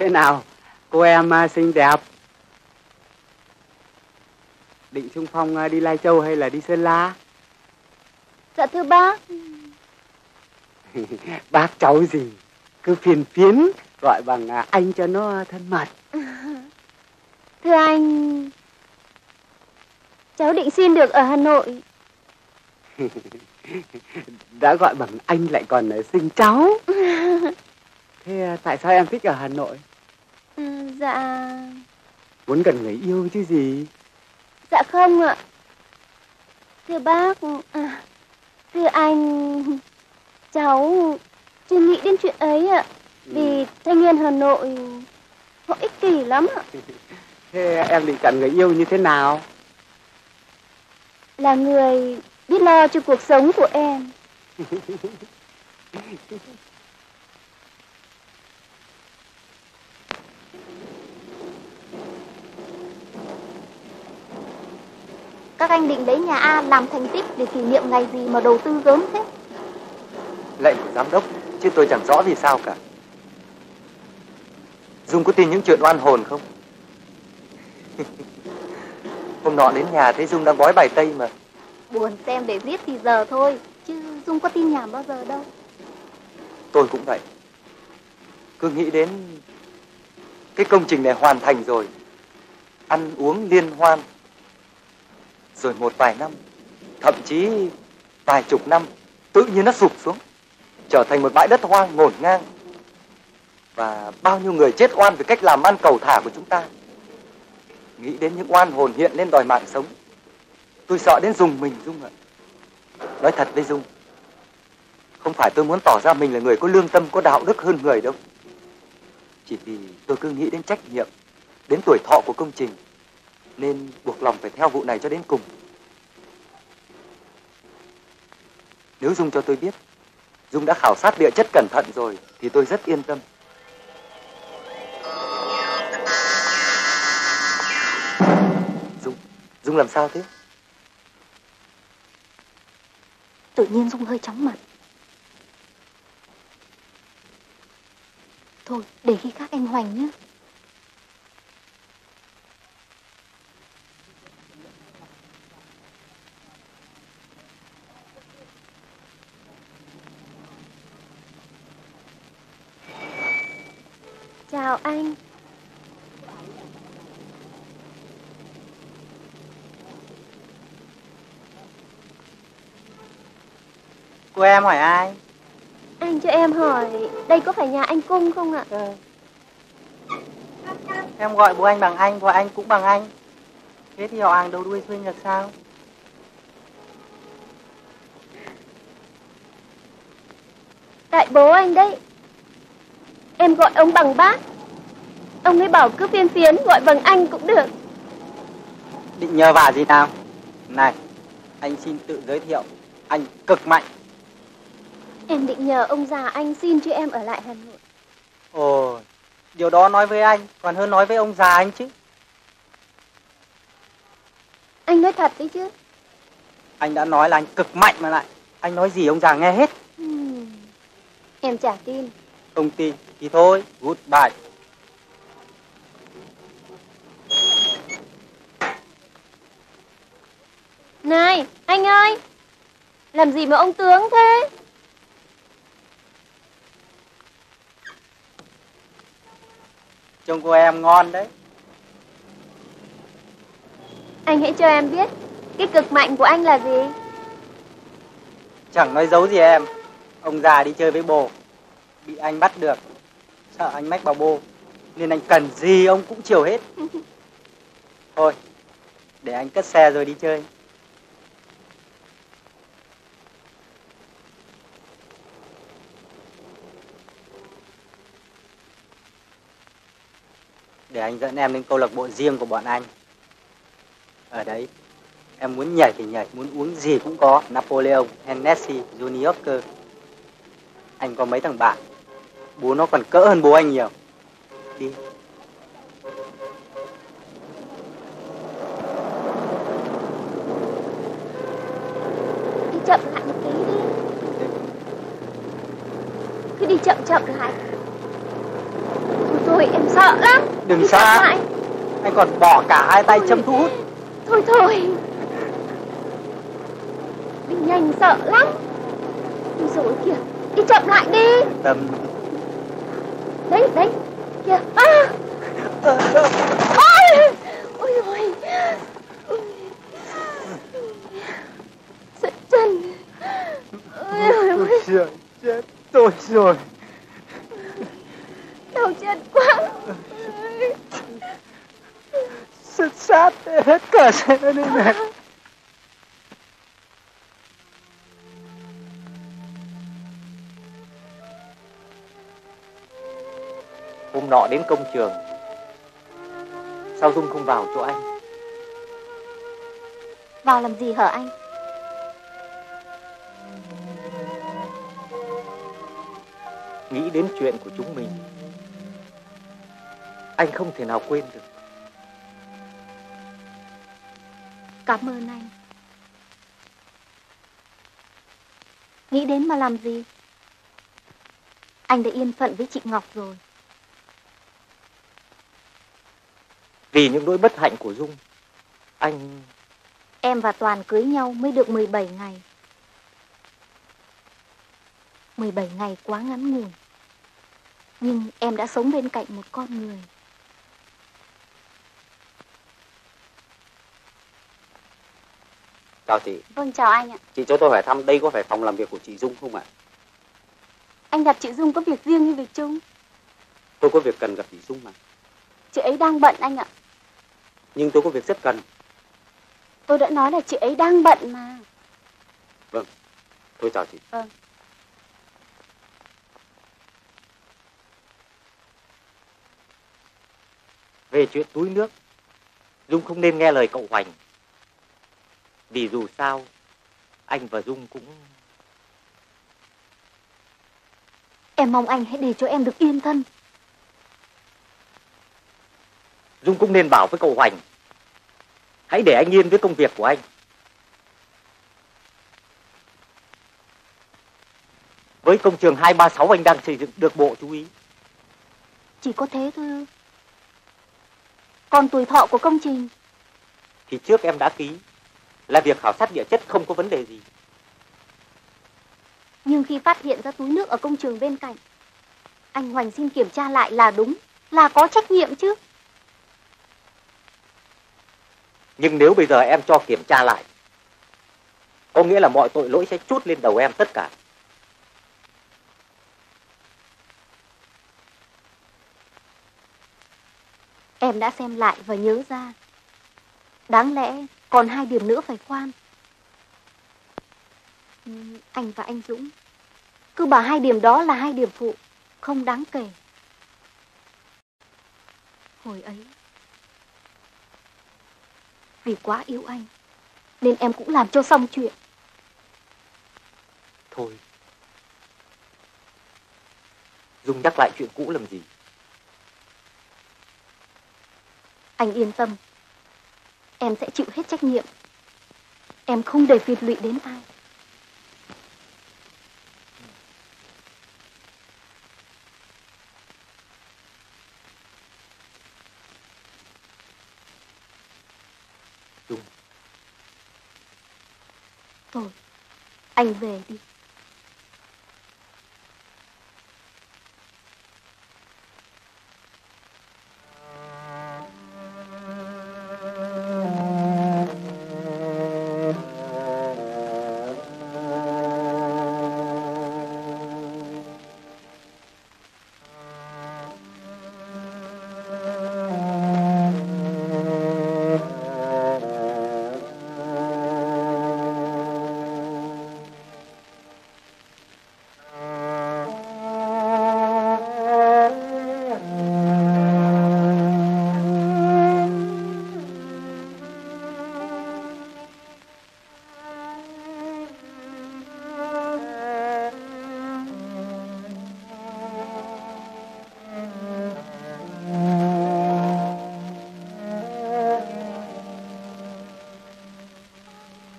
Thế nào, cô em xinh đẹp. Định xung phong đi Lai Châu hay là đi Sơn La? Dạ thưa bác. Bác cháu gì, cứ phiền phiến gọi bằng anh cho nó thân mật. Thưa anh, cháu định xin được ở Hà Nội. Đã gọi bằng anh lại còn xinh cháu. Thế tại sao em thích ở Hà Nội? Ừ, dạ... Muốn gần người yêu chứ gì? Dạ không ạ. Thưa bác, à, thưa anh, cháu chưa nghĩ đến chuyện ấy ạ. Vì thanh niên Hà Nội họ ích kỷ lắm ạ. Thế em định chọn người yêu như thế nào? Là người biết lo cho cuộc sống của em. Các anh định lấy nhà A làm thành tích để kỷ niệm ngày gì mà đầu tư gớm thế? Lệnh của giám đốc, chứ tôi chẳng rõ vì sao cả. Dung có tin những chuyện oan hồn không? Hôm nọ đến nhà thấy Dung đang gói bài tây mà. Buồn xem để giết thì giờ thôi, chứ Dung có tin nhảm bao giờ đâu. Tôi cũng vậy. Cứ nghĩ đến cái công trình này hoàn thành rồi, ăn uống liên hoan, rồi một vài năm, thậm chí vài chục năm, tự nhiên nó sụp xuống, trở thành một bãi đất hoang ngổn ngang. Và bao nhiêu người chết oan về cách làm ăn cầu thả của chúng ta. Nghĩ đến những oan hồn hiện lên đòi mạng sống, tôi sợ đến rùng mình Dung ạ. Nói thật với Dung, không phải tôi muốn tỏ ra mình là người có lương tâm, có đạo đức hơn người đâu. Chỉ vì tôi cứ nghĩ đến trách nhiệm, đến tuổi thọ của công trình, nên buộc lòng phải theo vụ này cho đến cùng. Nếu Dung cho tôi biết Dung đã khảo sát địa chất cẩn thận rồi thì tôi rất yên tâm. Dung, Dung làm sao thế? Tự nhiên Dung hơi chóng mặt. Thôi, để khi khác anh Hoanh nhé. Chào anh. Cô em hỏi ai? Anh cho em hỏi đây có phải nhà anh Cung không ạ? Ừ. Em gọi bố anh bằng anh, và anh cũng bằng anh. Thế thì họ hàng đầu đuôi xuôi ngược sao? Tại bố anh đấy. Em gọi ông bằng bác, ông ấy bảo cứ phiên phiến gọi bằng anh cũng được. Định nhờ vả gì nào? Này, anh xin tự giới thiệu, anh cực mạnh. Em định nhờ ông già anh xin cho em ở lại Hà Nội. Ồ, điều đó nói với anh còn hơn nói với ông già anh chứ. Anh nói thật đấy chứ? Anh đã nói là anh cực mạnh mà lại. Anh nói gì ông già nghe hết. Ừ, em chả tin. Không tin thì thôi, goodbye. Này, anh ơi! Làm gì mà ông tướng thế? Trông cô em ngon đấy. Anh hãy cho em biết cái cực mạnh của anh là gì? Chẳng nói giấu gì em. Ông già đi chơi với bồ, bị anh bắt được, sợ anh mách bà bô, nên anh cần gì ông cũng chiều hết. Thôi, để anh cất xe rồi đi chơi. Để anh dẫn em đến câu lạc bộ riêng của bọn anh. Ở đấy, em muốn nhảy thì nhảy, muốn uống gì cũng có. Napoleon, Hennessy, Junior cơ. Anh có mấy thằng bạn, bố nó còn cỡ hơn bố anh nhiều. Đi. Đi chậm lại một tí đi. Cứ đi chậm chậm lại. Thôi thôi, Ôi em sợ lắm. Đừng sợ. Anh còn bỏ cả hai tay châm thu hút. Thôi thôi, Bình nhanh sợ lắm. Ôi dồi kìa, đi chậm lại đi. Tâm. Đấy, đấy, kìa. À. Ôi, ôi dồi. Sợ chân. Ôi dồi, chết, chết tôi rồi. Đau chân quá. Sứt sát hết cả xe đi mẹ. Hôm nọ đến công trường, sao Dung không vào chỗ anh? Vào làm gì hả anh? Nghĩ đến chuyện của chúng mình, anh không thể nào quên được. Cảm ơn anh. Nghĩ đến mà làm gì? Anh đã yên phận với chị Ngọc rồi. Vì những nỗi bất hạnh của Dung, anh... Em và Toàn cưới nhau mới được mười bảy ngày. mười bảy ngày quá ngắn ngủi, nhưng em đã sống bên cạnh một con người. Chào chị. Vâng, chào anh ạ. Chị cho tôi hỏi thăm, đây có phải phòng làm việc của chị Dung không ạ? Anh gặp chị Dung có việc riêng hay việc chung? Tôi có việc cần gặp chị Dung mà. Chị ấy đang bận anh ạ. Nhưng tôi có việc rất cần. Tôi đã nói là chị ấy đang bận mà. Vâng, tôi chào chị. Vâng. Về chuyện túi nước, Dung không nên nghe lời cậu Hoanh. Vì dù sao, anh và Dung cũng... Em mong anh hãy để cho em được yên thân. Dung cũng nên bảo với cậu Hoanh, hãy để anh yên với công việc của anh. Với công trường hai ba sáu anh đang xây dựng được bộ chú ý. Chỉ có thế thôi. Còn tuổi thọ của công trình thì trước em đã ký là việc khảo sát địa chất không có vấn đề gì. Nhưng khi phát hiện ra túi nước ở công trường bên cạnh, anh Hoanh xin kiểm tra lại là đúng, là có trách nhiệm chứ. Nhưng nếu bây giờ em cho kiểm tra lại, có nghĩa là mọi tội lỗi sẽ trút lên đầu em tất cả. Em đã xem lại và nhớ ra, đáng lẽ còn hai điểm nữa phải khoan. Anh và anh Dũng cứ bảo hai điểm đó là hai điểm phụ, không đáng kể. Hồi ấy, vì quá yêu anh nên em cũng làm cho xong chuyện. Thôi, Dung nhắc lại chuyện cũ làm gì? Anh yên tâm, em sẽ chịu hết trách nhiệm. Em không để phiền lụy đến ai. Dung. Thôi, anh về đi.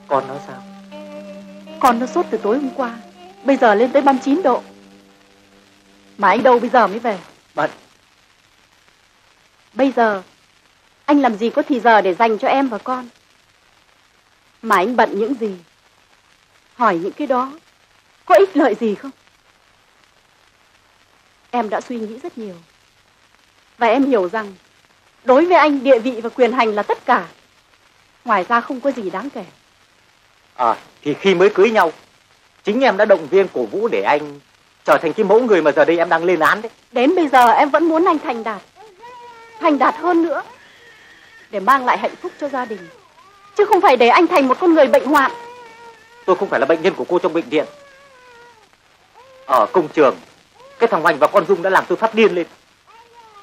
Con nó sao? Con nó sốt từ tối hôm qua, bây giờ lên tới ba mươi chín độ. Mà anh đâu bây giờ mới về? Bận. Bây giờ anh làm gì có thì giờ để dành cho em và con. Mà anh bận những gì, hỏi những cái đó có ích lợi gì không? Em đã suy nghĩ rất nhiều, và em hiểu rằng đối với anh địa vị và quyền hành là tất cả. Ngoài ra không có gì đáng kể. À, thì khi mới cưới nhau, chính em đã động viên cổ vũ để anh trở thành cái mẫu người mà giờ đây em đang lên án đấy. Đến bây giờ em vẫn muốn anh thành đạt, thành đạt hơn nữa, để mang lại hạnh phúc cho gia đình, chứ không phải để anh thành một con người bệnh hoạn. Tôi không phải là bệnh nhân của cô trong bệnh viện. Ở công trường, cái thằng Hoanh và con Dung đã làm tôi phát điên lên.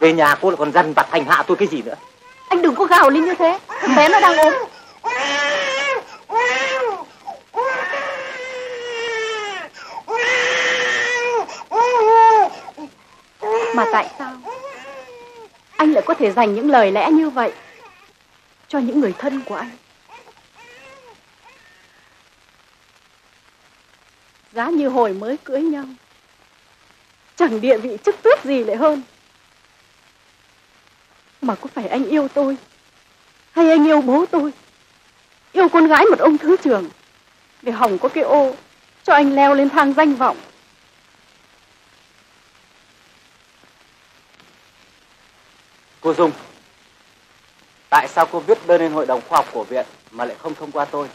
Về nhà cô lại còn dằn vặt hành hạ tôi cái gì nữa. Anh đừng có gào lên như thế, thằng bé nó đang ốm. Mà tại sao anh lại có thể dành những lời lẽ như vậy cho những người thân của anh? Giá như hồi mới cưới nhau, chẳng địa vị chức tước gì lại hơn. Mà có phải anh yêu tôi, hay anh yêu bố tôi, yêu con gái một ông thứ trưởng, để hỏng có cái ô cho anh leo lên thang danh vọng? Cô Dung, tại sao cô viết đơn lên hội đồng khoa học của viện mà lại không thông qua tôi?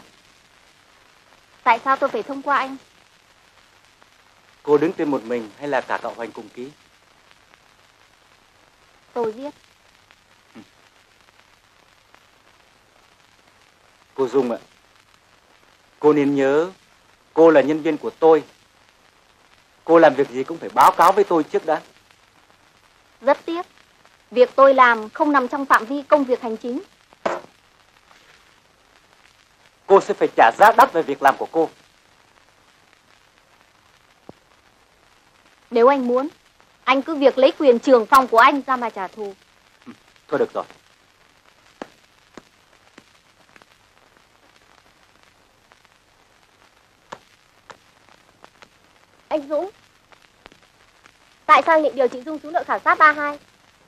Tại sao tôi phải thông qua anh? Cô đứng tên một mình hay là cả cậu Hoanh cùng ký? Tôi viết. Ừ. Cô Dung ạ, cô nên nhớ cô là nhân viên của tôi. Cô làm việc gì cũng phải báo cáo với tôi trước đã. Rất tiếc, việc tôi làm không nằm trong phạm vi công việc hành chính. Cô sẽ phải trả giá đắt về việc làm của cô. Nếu anh muốn, anh cứ việc lấy quyền trưởng phòng của anh ra mà trả thù. Ừ, thôi được rồi. Anh Dũng, tại sao anh định điều chị Dung xuống đội khảo sát ba hai?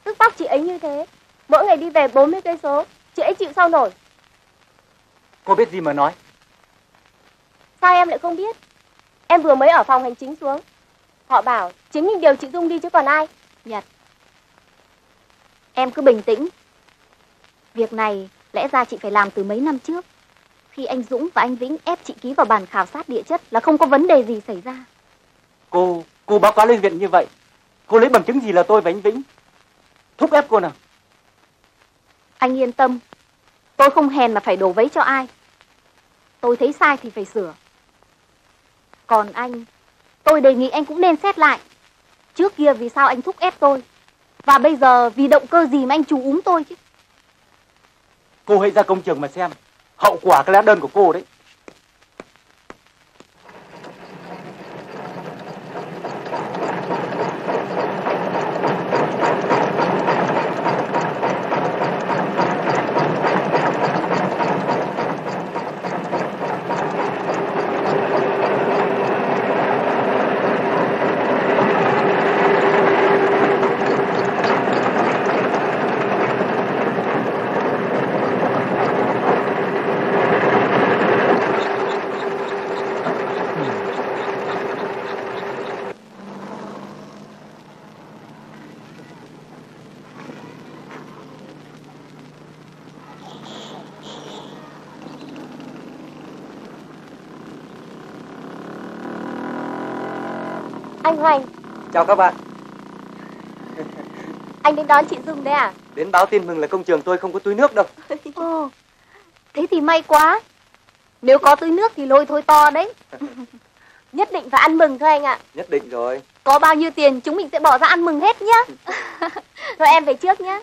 Tức tóc chị ấy như thế, mỗi ngày đi về bốn mươi cây số, chị ấy chịu sao nổi? Cô biết gì mà nói? Sao em lại không biết? Em vừa mới ở phòng hành chính xuống. Họ bảo chính mình điều chị Dung đi chứ còn ai. Nhật, em cứ bình tĩnh. Việc này lẽ ra chị phải làm từ mấy năm trước, khi anh Dũng và anh Vĩnh ép chị ký vào bản khảo sát địa chất là không có vấn đề gì xảy ra. Cô, cô báo cáo lên viện như vậy, cô lấy bằng chứng gì là tôi và anh Vĩnh thúc ép cô nào? Anh yên tâm, tôi không hèn mà phải đổ vấy cho ai. Tôi thấy sai thì phải sửa. Còn anh, tôi đề nghị anh cũng nên xét lại. Trước kia vì sao anh thúc ép tôi, và bây giờ vì động cơ gì mà anh trù úm tôi chứ? Cô hãy ra công trường mà xem hậu quả cái lá đơn của cô đấy. Anh Hoanh. Chào các bạn. Anh đến đón chị Dung đấy à? Đến báo tin mừng là công trường tôi không có túi nước đâu. Ồ, thế thì may quá. Nếu có túi nước thì lôi thôi to đấy. Nhất định phải ăn mừng thôi anh ạ. Nhất định rồi. Có bao nhiêu tiền chúng mình sẽ bỏ ra ăn mừng hết nhá. Rồi em về trước nhá.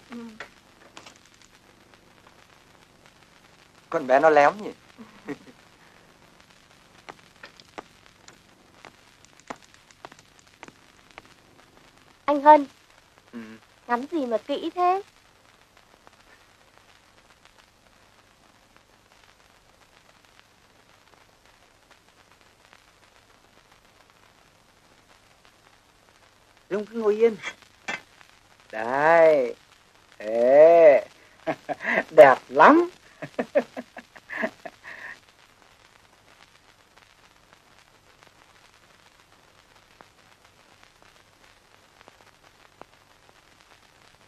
Con bé nó lém nhỉ. Anh Vân, ừ. Ngắm gì mà kỹ thế? Dung cứ ngồi yên. Đấy. Ê, đẹp lắm.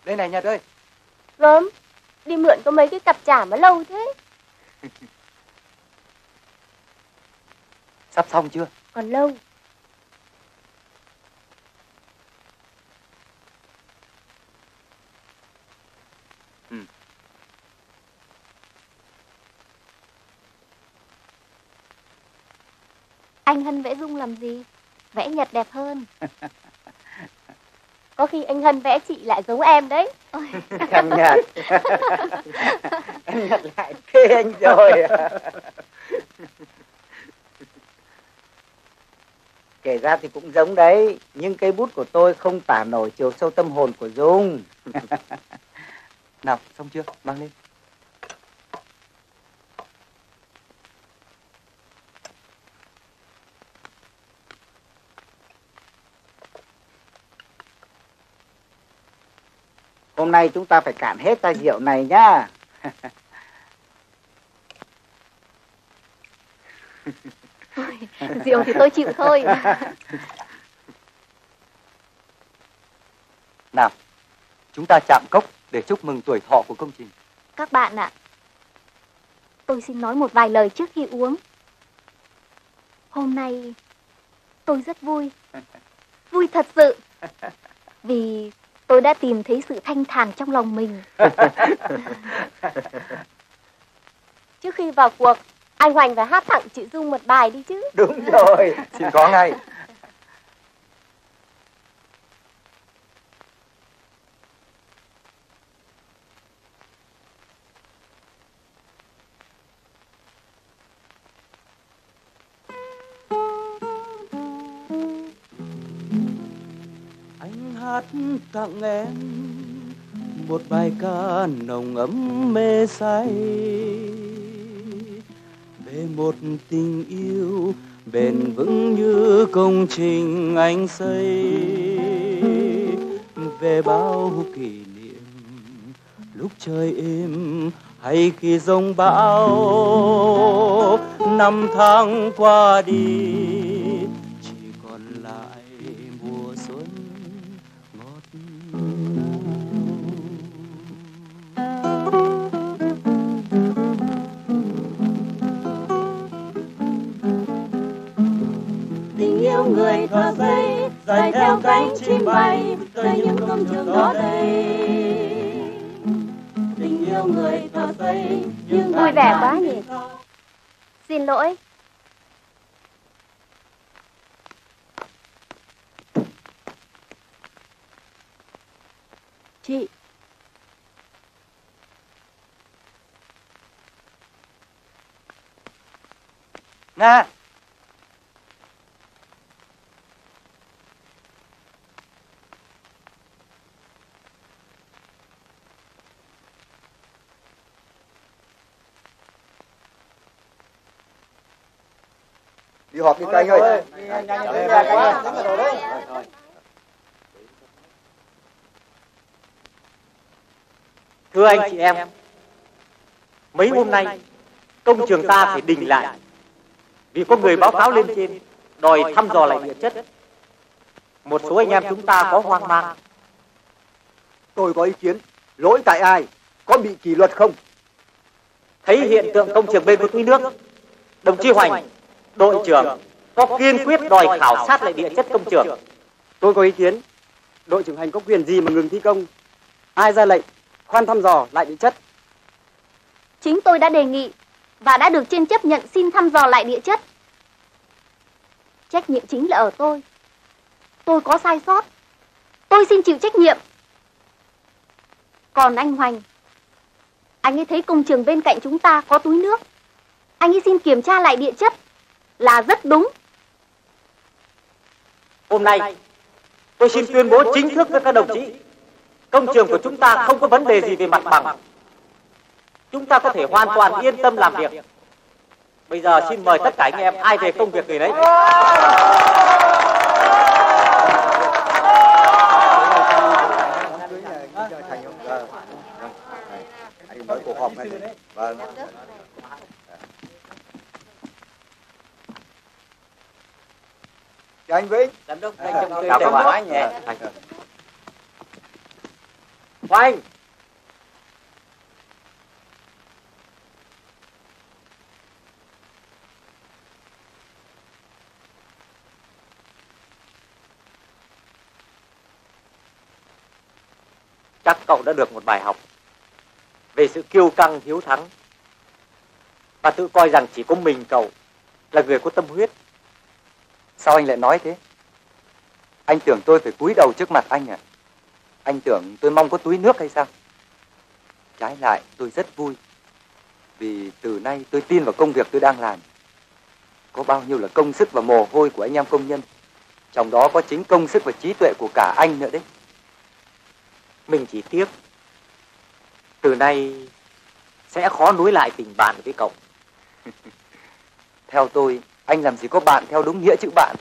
Đây này Nhật ơi. Gớm, đi mượn có mấy cái cặp chả mà lâu thế. Sắp xong chưa? Còn lâu. Ừ. Anh Hân vẽ Dung làm gì? Vẽ Nhật đẹp hơn. Có khi anh Hân vẽ chị lại giống em đấy. Thằng Nhật. Anh Nhật lại thế anh rồi à. Kể ra thì cũng giống đấy. Nhưng cây bút của tôi không tả nổi chiều sâu tâm hồn của Dung. Nào, xong chưa? Mang lên. Hôm nay chúng ta phải cạn hết chai rượu này nhá. Rượu thì tôi chịu thôi. Nào, chúng ta chạm cốc để chúc mừng tuổi thọ của công trình. Các bạn ạ, tôi xin nói một vài lời trước khi uống. Hôm nay tôi rất vui. Vui thật sự. Vì tôi đã tìm thấy sự thanh thản trong lòng mình. Trước khi vào cuộc, anh Hoanh phải hát tặng chị Dung một bài đi chứ. Đúng rồi, xin có ngay. Tặng em một bài ca nồng ấm mê say về một tình yêu bền vững như công trình anh xây, về bao kỷ niệm lúc trời êm hay khi giông bão. Năm tháng qua đi chỉ còn lại mùa xuân. Người thợ giấy dài theo cánh chim bay từ những công trường đó đây. Tình yêu người thợ giấy nhưng vui vẻ quá nhỉ. Xin lỗi. Chị. Nga. Đi họp đi các anh ơi. Thưa anh chị em, mấy hôm nay công trường ta phải đình lại vì có người báo cáo lên trên đòi thăm dò lại địa chất. Một số anh em chúng ta có hoang mang. Tôi có ý kiến, lỗi tại ai, có bị kỷ luật không? Thấy hiện tượng công trường bên có túi nước, đồng chí Hoanh, đội trưởng có kiên quyết đòi khảo sát lại địa chất công trường. Tôi có ý kiến, đội trưởng Hoanh có quyền gì mà ngừng thi công? Ai ra lệnh khoan thăm dò lại địa chất? Chính tôi đã đề nghị và đã được trên chấp nhận xin thăm dò lại địa chất. Trách nhiệm chính là ở tôi. Tôi có sai sót, tôi xin chịu trách nhiệm. Còn anh Hoanh, anh ấy thấy công trường bên cạnh chúng ta có túi nước, anh ấy xin kiểm tra lại địa chất là rất đúng. Hôm nay tôi xin tuyên bố chính thức với các đồng chí, công trường của chúng ta không có vấn đề gì về mặt bằng. Chúng ta có thể hoàn toàn yên tâm làm việc. Bây giờ xin mời tất cả anh em ai về công việc người đấy. này. Vâng. Chào anh Vinh. Giám đốc đang trông cây trồng hóa nhẹ. Hoanh. Chắc cậu đã được một bài học về sự kiêu căng hiếu thắng và tự coi rằng chỉ có mình cậu là người có tâm huyết. Sao anh lại nói thế? Anh tưởng tôi phải cúi đầu trước mặt anh à? Anh tưởng tôi mong có túi nước hay sao? Trái lại tôi rất vui, vì từ nay tôi tin vào công việc tôi đang làm. Có bao nhiêu là công sức và mồ hôi của anh em công nhân, trong đó có chính công sức và trí tuệ của cả anh nữa đấy. Mình chỉ tiếc từ nay sẽ khó nối lại tình bạn với cậu. Theo tôi, anh làm gì có bạn theo đúng nghĩa chữ bạn.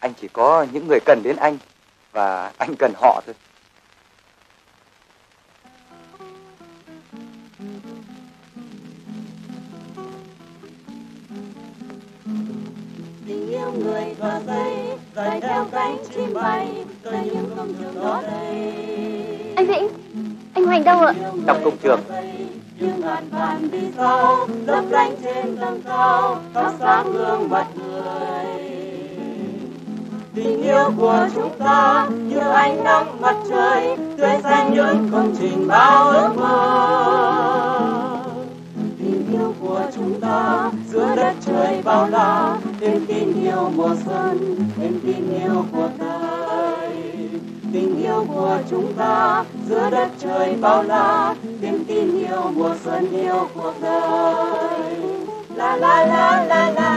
Anh chỉ có những người cần đến anh, và anh cần họ thôi. Tình yêu người và dây, dày theo cánh chim bay, tới những công trường đó đây. Anh Vĩnh, anh Hoanh đâu ạ? Trong công trường. Những ngàn vạn đi sau, lấp lánh trên tầng cao, thắp sáng gương mặt người. Tình yêu của chúng ta như ánh nắng mặt trời, tươi xanh những công trình bao ước mơ. Tình yêu của chúng ta giữa đất trời bao la, thêm tình yêu mùa xuân, thêm tình yêu của đời. Tình yêu của chúng ta giữa đất trời bao la, thêm tình yêu mùa xuân yêu cuộc đời. La la la la la.